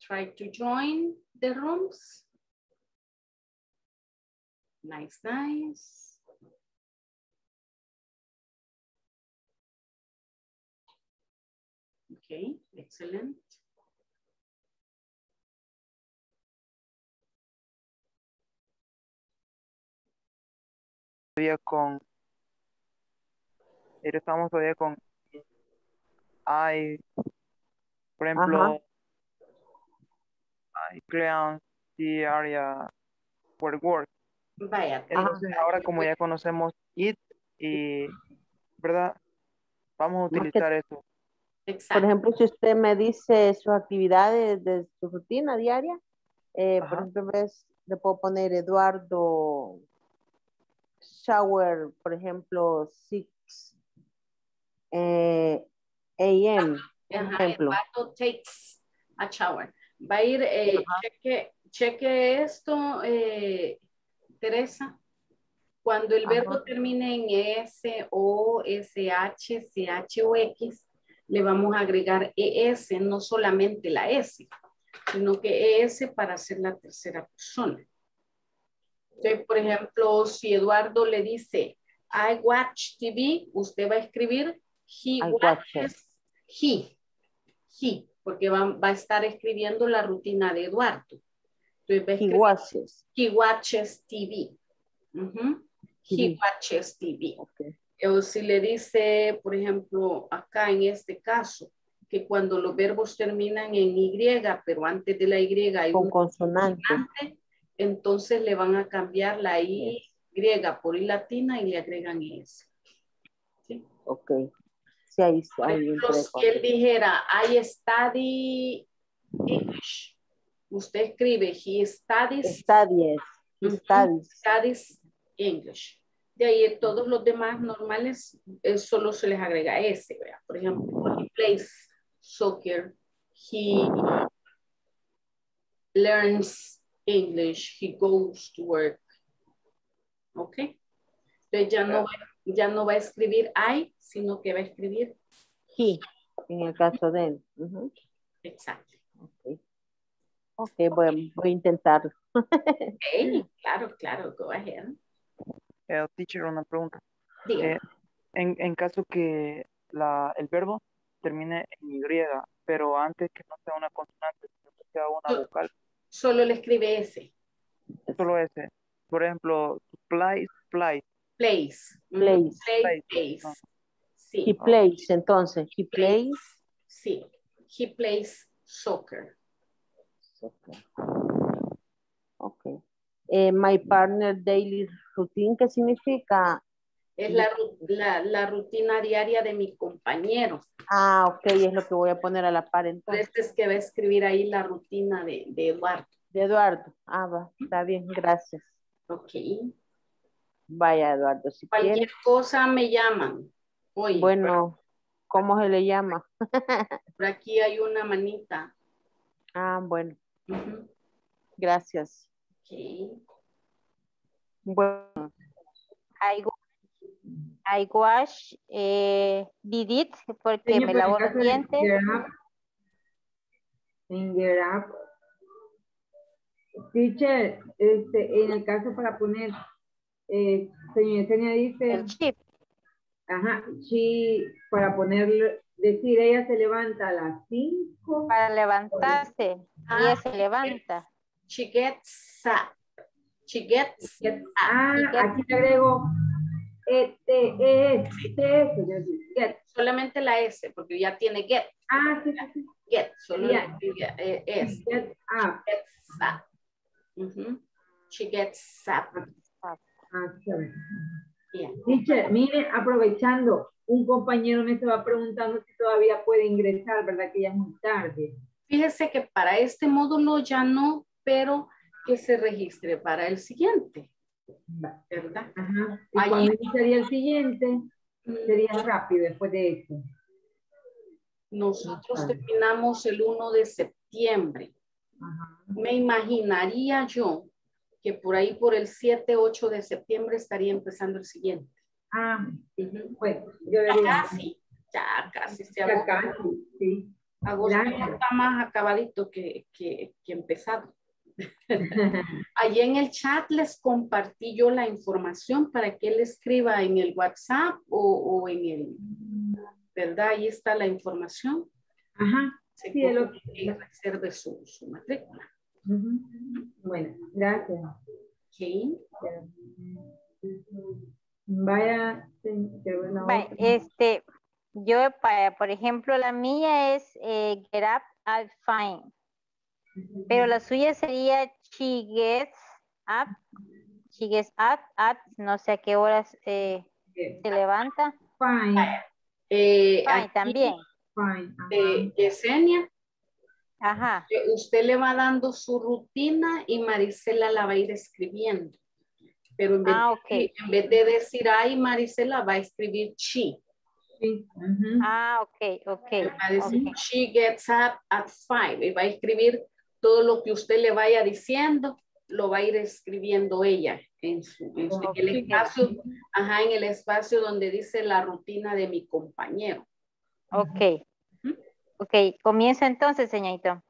Try to join the rooms. Nice, nice. Okay, excellent. Estamos todavía con I, por ejemplo. Ajá. Clean the area for work. Vaya. Entonces, ahora como ya conocemos it y ¿verdad? Vamos a utilizar eso. Exacto. Por ejemplo, si usted me dice sus actividades de su rutina diaria, por ejemplo, le puedo poner Eduardo shower, por ejemplo, 6 a.m. Eduardo takes a shower. Va a ir, cheque esto, Teresa. Cuando el verbo termine en S, O, SH, CH o X, le vamos a agregar ES, no solamente la S, sino que ES para ser la tercera persona. Entonces, por ejemplo, si Eduardo le dice, I watch TV, usted va a escribir, he watches. Porque va a estar escribiendo la rutina de Eduardo. Entonces, he watches TV. He watches TV. Okay. O si le dice, por ejemplo, acá en este caso, que cuando los verbos terminan en Y, pero antes de la Y hay un consonante, entonces le van a cambiar la Y por I latina y le agregan S. ¿Sí? Ok. Si él dijera, I study English, usted escribe, he studies English. De ahí todos los demás normales solo se les agrega S, ¿verdad? Por ejemplo, he plays soccer, he learns English, he goes to work. ¿Ok? Entonces ya no va a escribir I, sino que va a escribir he. En el caso de él. Uh-huh. Exacto. Ok, okay, voy a intentarlo. Ok, claro, claro, go ahead. Teacher, una pregunta. En caso que el verbo termine en Y, pero antes que no sea una consonante, sino que sea una vocal. Solo le escribe S. Solo S. Por ejemplo, plays, plays. Plays. Plays. Plays. Sí. He plays, entonces. He plays. Sí. He plays soccer. Soccer. Ok. My partner daily routine, ¿qué significa? Es la rutina diaria de mi compañero. Ah, ok, es lo que voy a poner a la par entonces. Este es que va a escribir ahí la rutina de Eduardo. De Eduardo, ah, va, está bien, gracias. Ok. Vaya, Eduardo, si cualquier quieres. Cosa me llaman. Hoy, bueno, ¿cómo se le llama? Por aquí hay una manita. Ah, bueno. Uh-huh. Gracias. Okay. Bueno, I wash did it porque me lavo los dientes. Teacher, en el caso para poner señor Yesenia dice el chip. Ajá, sí, para ponerle decir ella se levanta a las 5 para levantarse. Ella se levanta. She gets up. She gets up. Ah, she gets aquí le agrego get. Solamente la S, porque ya tiene get. Ah, sí, sí. Get, solo S. Get up. Gets up. Uh-huh. She gets up. Ah, chévere. Yeah. Teacher, mire, aprovechando, un compañero me estaba preguntando si todavía puede ingresar, ¿verdad? Que ya es muy tarde. Fíjese que para este módulo ya no, pero que se registre para el siguiente, ¿verdad? Ajá. ¿Y cuándo sería el siguiente? Sería rápido después de este. Nosotros terminamos el 1 de septiembre. Ajá. Me imaginaría yo que por ahí por el 7, 8 de septiembre estaría empezando el siguiente. Ah, uh-huh. Bueno, yo ya casi se acabó. Casi, sí. Agosto está más acabadito que empezado. Allí en el chat les compartí yo la información para que él escriba en el WhatsApp o en el, ¿verdad? Ahí está la información. Ajá. Se sí, que reserve su matrícula. Uh-huh. Bueno, gracias. Okay. Vaya. Yo, por ejemplo, la mía es get up, I'm fine. Pero la suya sería she gets up, no sé a qué horas se levanta. Fine. Fine aquí, también. Fine. Yesenia. Ajá. Usted le va dando su rutina y Maricela la va a ir escribiendo. Pero en vez de decir ay, Maricela va a escribir she. Sí. Uh-huh. Ah, okay. Va a decir, okay. She gets up at 5. Y va a escribir todo lo que usted le vaya diciendo, lo va a ir escribiendo ella en el espacio donde dice la rutina de mi compañero. Ok. Uh-huh. Ok, comienza entonces, señorito.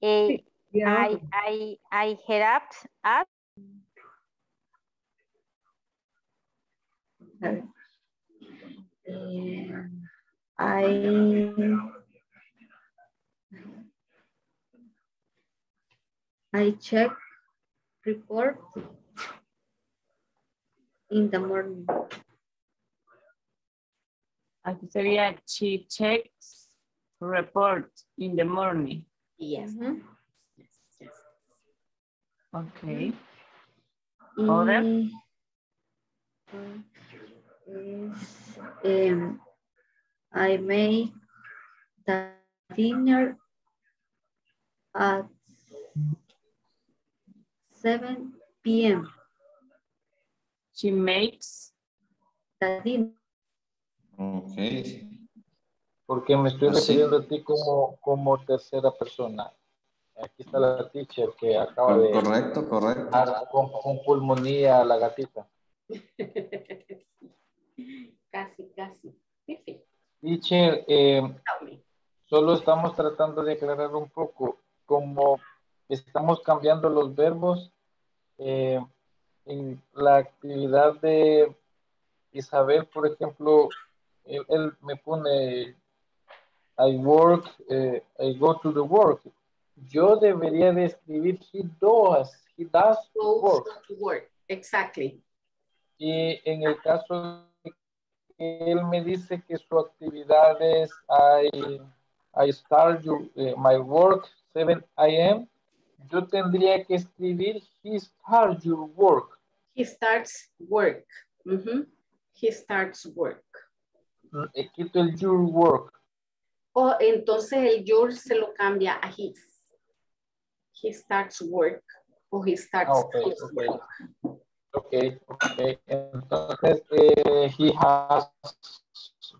I get up at. I check report in the morning. Aquí sería she checks report in the morning. Yes. Mm-hmm. Yes. Okay. Other. I make the dinner at 7 p.m. She makes Nadine. Ok. Porque me estoy refiriendo a ti como tercera persona. Aquí está la teacher que acaba de... Correcto, correcto. Con pulmonía a la gatita. Casi, casi. Sí. Teacher, solo estamos tratando de aclarar un poco. Como estamos cambiando los verbos, en la actividad de Isabel, por ejemplo, él me pone I work, I go to the work. Yo debería de escribir he does work. Exactly. Y en el caso él me dice que su actividad es I start my work 7 a.m. Yo tendría que escribir he starts your work. He starts work. Mm-hmm. He starts work. Quito el your work. Oh, entonces el your se lo cambia a his. He starts work o he starts his work. Okay, okay. Entonces he has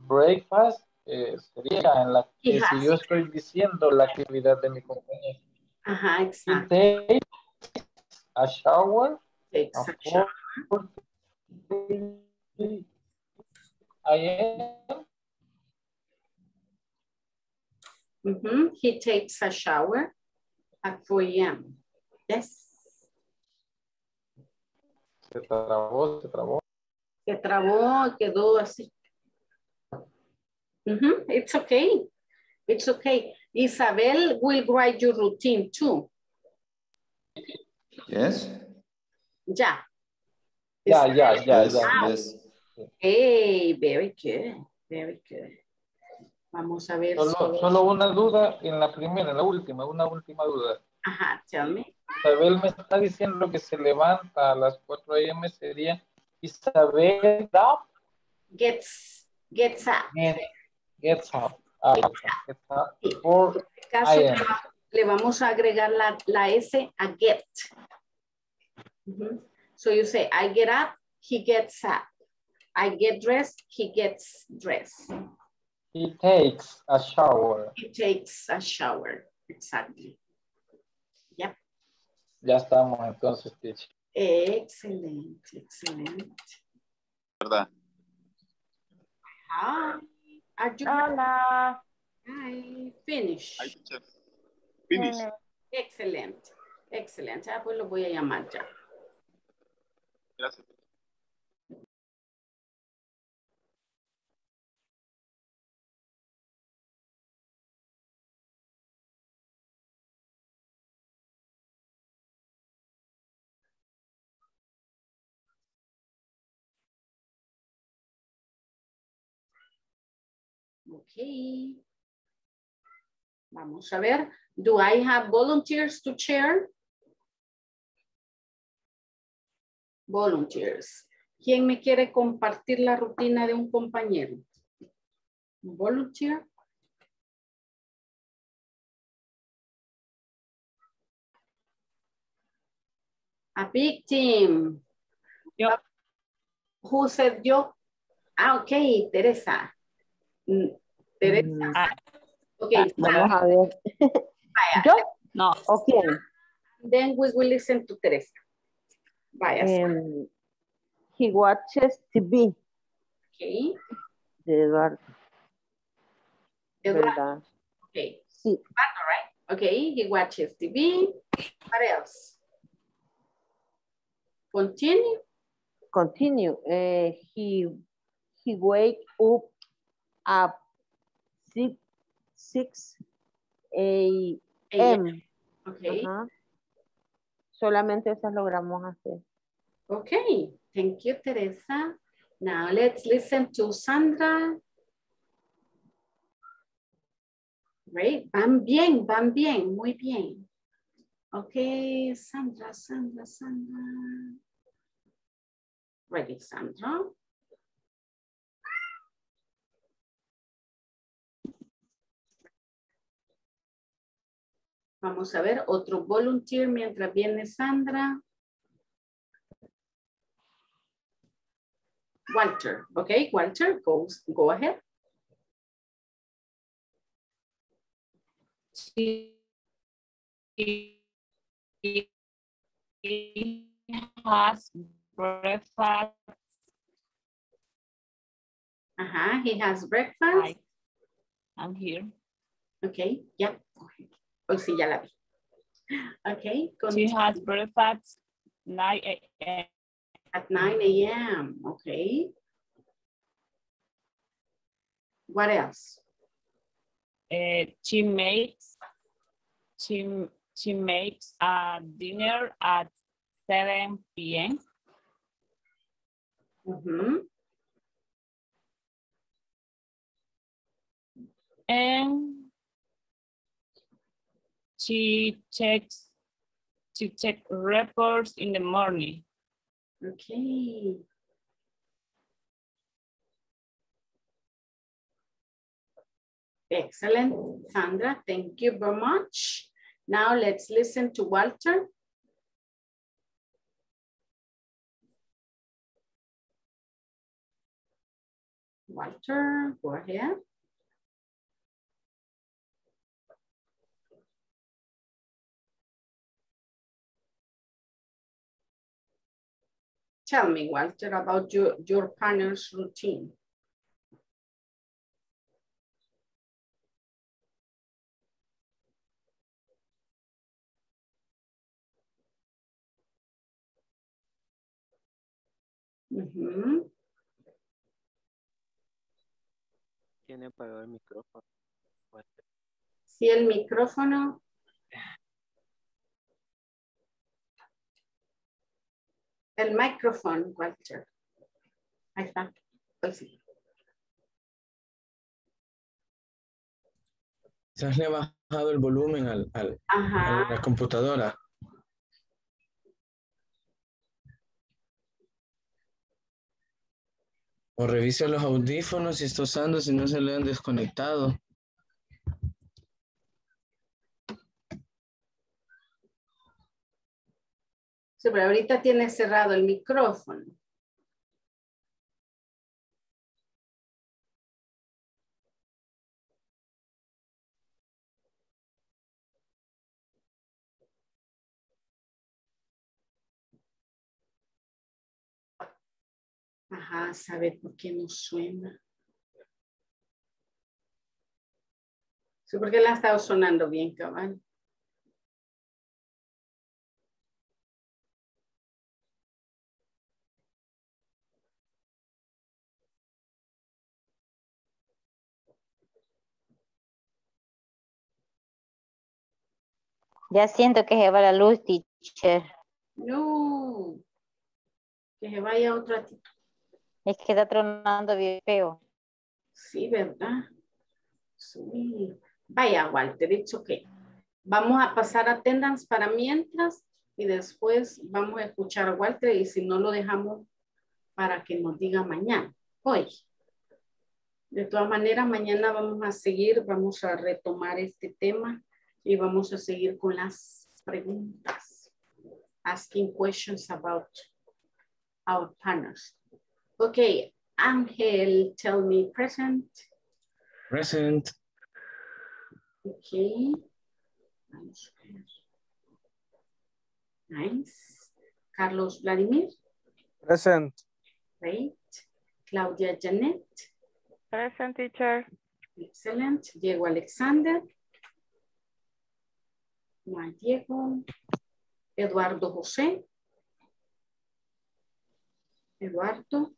breakfast. Sería en la que si yo estoy diciendo la actividad de mi compañero. Ajá, exacto. He takes a shower. Exacto. Mm-hmm. He takes a shower at 4 a.m. Yes. Se trabó, se trabó. Se trabó, quedó así. Mm-hmm. It's okay. It's okay. Isabel will write your routine too. Yes. Yeah. Yeah. Yes. Hey, very good. Very good. Vamos a ver. Solo una duda en la primera, en la última, una última duda. Ajá, tell me. Isabel me está diciendo que se levanta a las 4 a.m. sería Isabel up. Gets up. Ah, gets up. Sí. En este caso le vamos a agregar la S a get. Uh-huh. So you say, I get up, he gets up. I get dressed, he gets dressed. He takes a shower. He takes a shower, exactly. Yep. Ya estamos entonces, teacher. Excelente, excelente. ¿Verdad? Ajá. Hola. Hi. Finish. Finish. Excelente, excelente. Ah, pues lo voy a llamar ya. Gracias. Okay. Vamos a ver. Do I have volunteers to chair? Volunteers. ¿Quién me quiere compartir la rutina de un compañero? Volunteer. A big team. Yep. Who said yo? Ah, okay, Teresa. Teresa. Okay. Vamos a ver. Vaya. ¿Yo? No. Okay. Then we will listen to Teresa. Vaya. He watches TV. Okay. De Eduardo. Eduardo. Okay. Sí. Eduardo, right? Okay. He watches TV. What else? Continue. Continue. He wakes up at 6 a.m. Okay. Uh-huh. Solamente esas logramos hacer. Okay. Thank you, Teresa. Now let's listen to Sandra. Great. Van bien, van bien. Muy bien. Okay, Sandra. Ready, Sandra. Vamos a ver otro volunteer mientras viene Sandra. Walter. Okay, Walter, go ahead. She has breakfast. Uh-huh, he has breakfast. Hi. I'm here. Okay, yeah. Oh, sí, ya la vi. Okay. She has breakfast 9 a.m. At 9 a.m. Okay. What else? She makes a dinner at 7 p.m. Mm-hmm. And she checks reports in the morning. Okay. Excellent, Sandra. Thank you very much. Now let's listen to Walter. Walter, go ahead. Tell me, Walter, about your partner's routine. Mm-hmm. ¿Quién apagó el micrófono? Sí, el micrófono. El microphone, Walter. Ahí está. Sí. Quizás le ha bajado el volumen a la computadora. O revise los audífonos si está usando, si no se le han desconectado. Sí, pero ahorita tiene cerrado el micrófono. Ajá, saber por qué no suena. Sí, porque la ha estado sonando bien, cabal. Ya siento que se va la luz, teacher. No. Que se vaya otro ratito. Es que está tronando bien feo. Sí, ¿verdad? Sí. Vaya, Walter, it's okay. Vamos a pasar attendance para mientras y después vamos a escuchar a Walter y si no lo dejamos para que nos diga mañana, hoy. De todas maneras, mañana vamos a seguir, vamos a retomar este tema. Y vamos a seguir con las preguntas. Asking questions about our partners. Okay, Ángel, tell me present. Present. Okay. Nice. Carlos Vladimir. Present. Great. Claudia Janet. Present, teacher. Excellent. Diego Alexander. Diego, Eduardo José, Eduardo.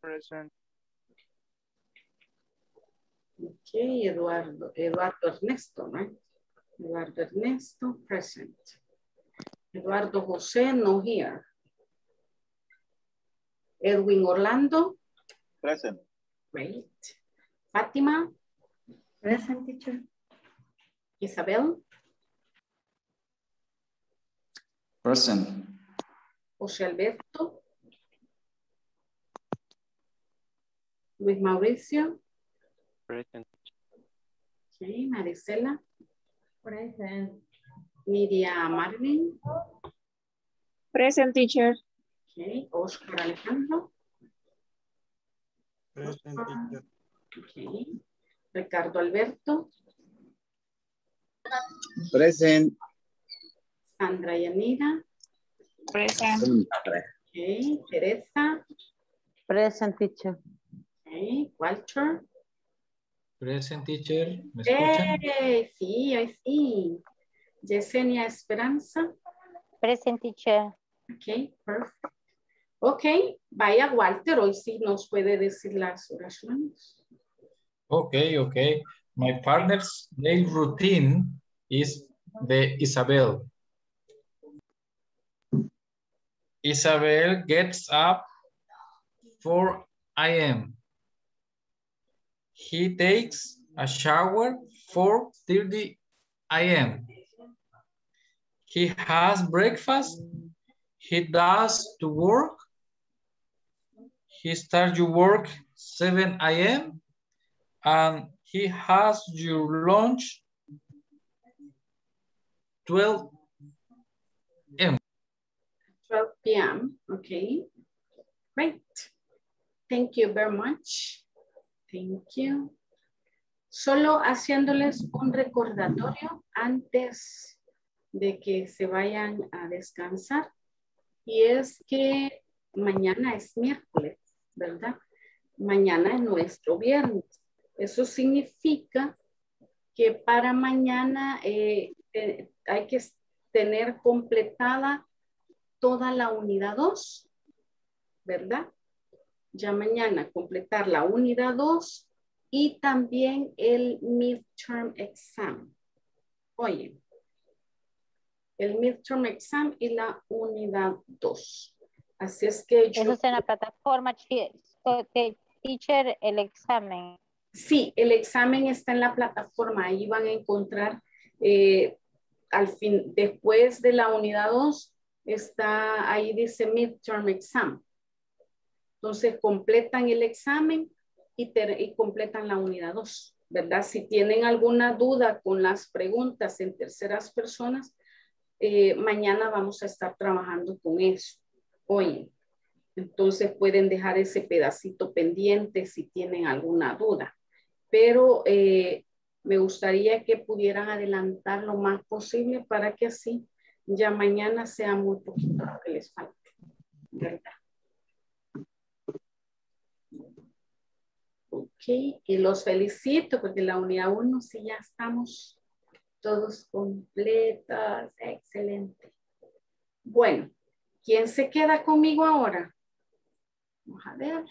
Present. Okay, Eduardo Ernesto, right? Eduardo Ernesto, present. Eduardo José, no here. Edwin Orlando. Present. Great. Fátima. Present, teacher. Isabel. Present. José Alberto. Luis Mauricio. Present. Okay, Maricela. Present. Nidia Marilyn. Present, teacher. Okay, Oscar Alejandro. Present. Okay. Ricardo Alberto. Present. Sandra Yanira. Present. Okay, Teresa. Present, teacher. Okay, Walter. Present, teacher. ¿Me escuchan? Sí, I see. Yesenia Esperanza. Present, teacher. Okay, perfect. Ok, vaya Walter, hoy sí nos puede decir las oraciones. Ok. My partner's daily routine is the Isabel. Isabel gets up 4 a.m. He takes a shower 4:30 a.m. He has breakfast. He does to work. He starts your work 7 a.m. and he has your lunch 12 a.m. 12 p.m. Okay, great. Thank you very much. Thank you. Solo haciéndoles un recordatorio antes de que se vayan a descansar. Y es que mañana es miércoles, ¿verdad? Mañana es nuestro viernes. Eso significa que para mañana hay que tener completada toda la unidad 2, ¿verdad? Ya mañana completar la unidad 2 y también el midterm exam. Oye, el midterm exam y la unidad 2. Así es que yo... Eso es en la plataforma, teacher, el examen. Sí, el examen está en la plataforma. Ahí van a encontrar, al fin, después de la unidad 2, está, ahí dice midterm exam. Entonces, completan el examen y completan la unidad 2, ¿verdad? Si tienen alguna duda con las preguntas en terceras personas, mañana vamos a estar trabajando con eso. Hoy. Entonces pueden dejar ese pedacito pendiente si tienen alguna duda. Pero me gustaría que pudieran adelantar lo más posible para que así ya mañana sea muy poquito lo que les falte, ¿verdad? Ok, y los felicito porque la unidad 1 sí ya estamos todos completas. Excelente. Bueno. ¿Quién se queda conmigo ahora? Vamos a ver.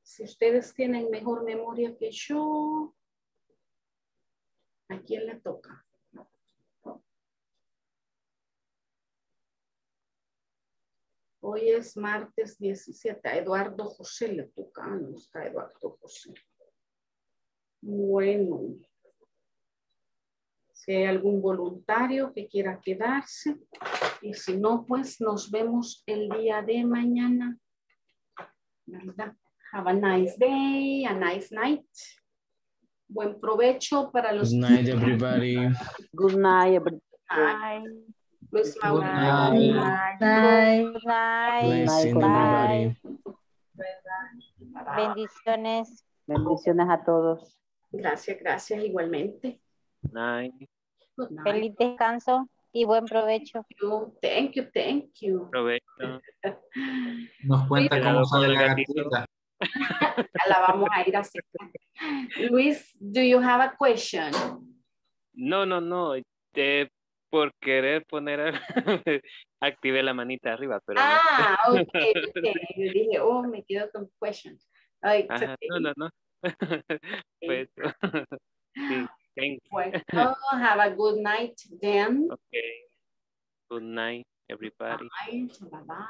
Si ustedes tienen mejor memoria que yo. ¿A quién le toca? Hoy es martes 17. A Eduardo José le toca. Ah, no está Eduardo José. Bueno. Si hay algún voluntario que quiera quedarse. Y si no, pues nos vemos el día de mañana. ¿Verdad? Have a nice day, a nice night. Buen provecho para los... Good night, everybody. Good night, everybody. Good night. Good night. Bendiciones. Bendiciones a todos. Gracias, gracias igualmente. Good night. Feliz descanso. Y buen provecho. Thank you. Provecho. Nos cuenta cómo sale la gatita. La vamos a ir así. Luis, do you have a question? No. Por querer poner, activé la manita arriba. Pero no. Ok. Yo dije, me quedo con question. Ay, no. Pues, sí. Thank you. Well, have a good night then. Okay. Good night, everybody. Bye-bye.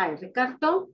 Hi, Ricardo.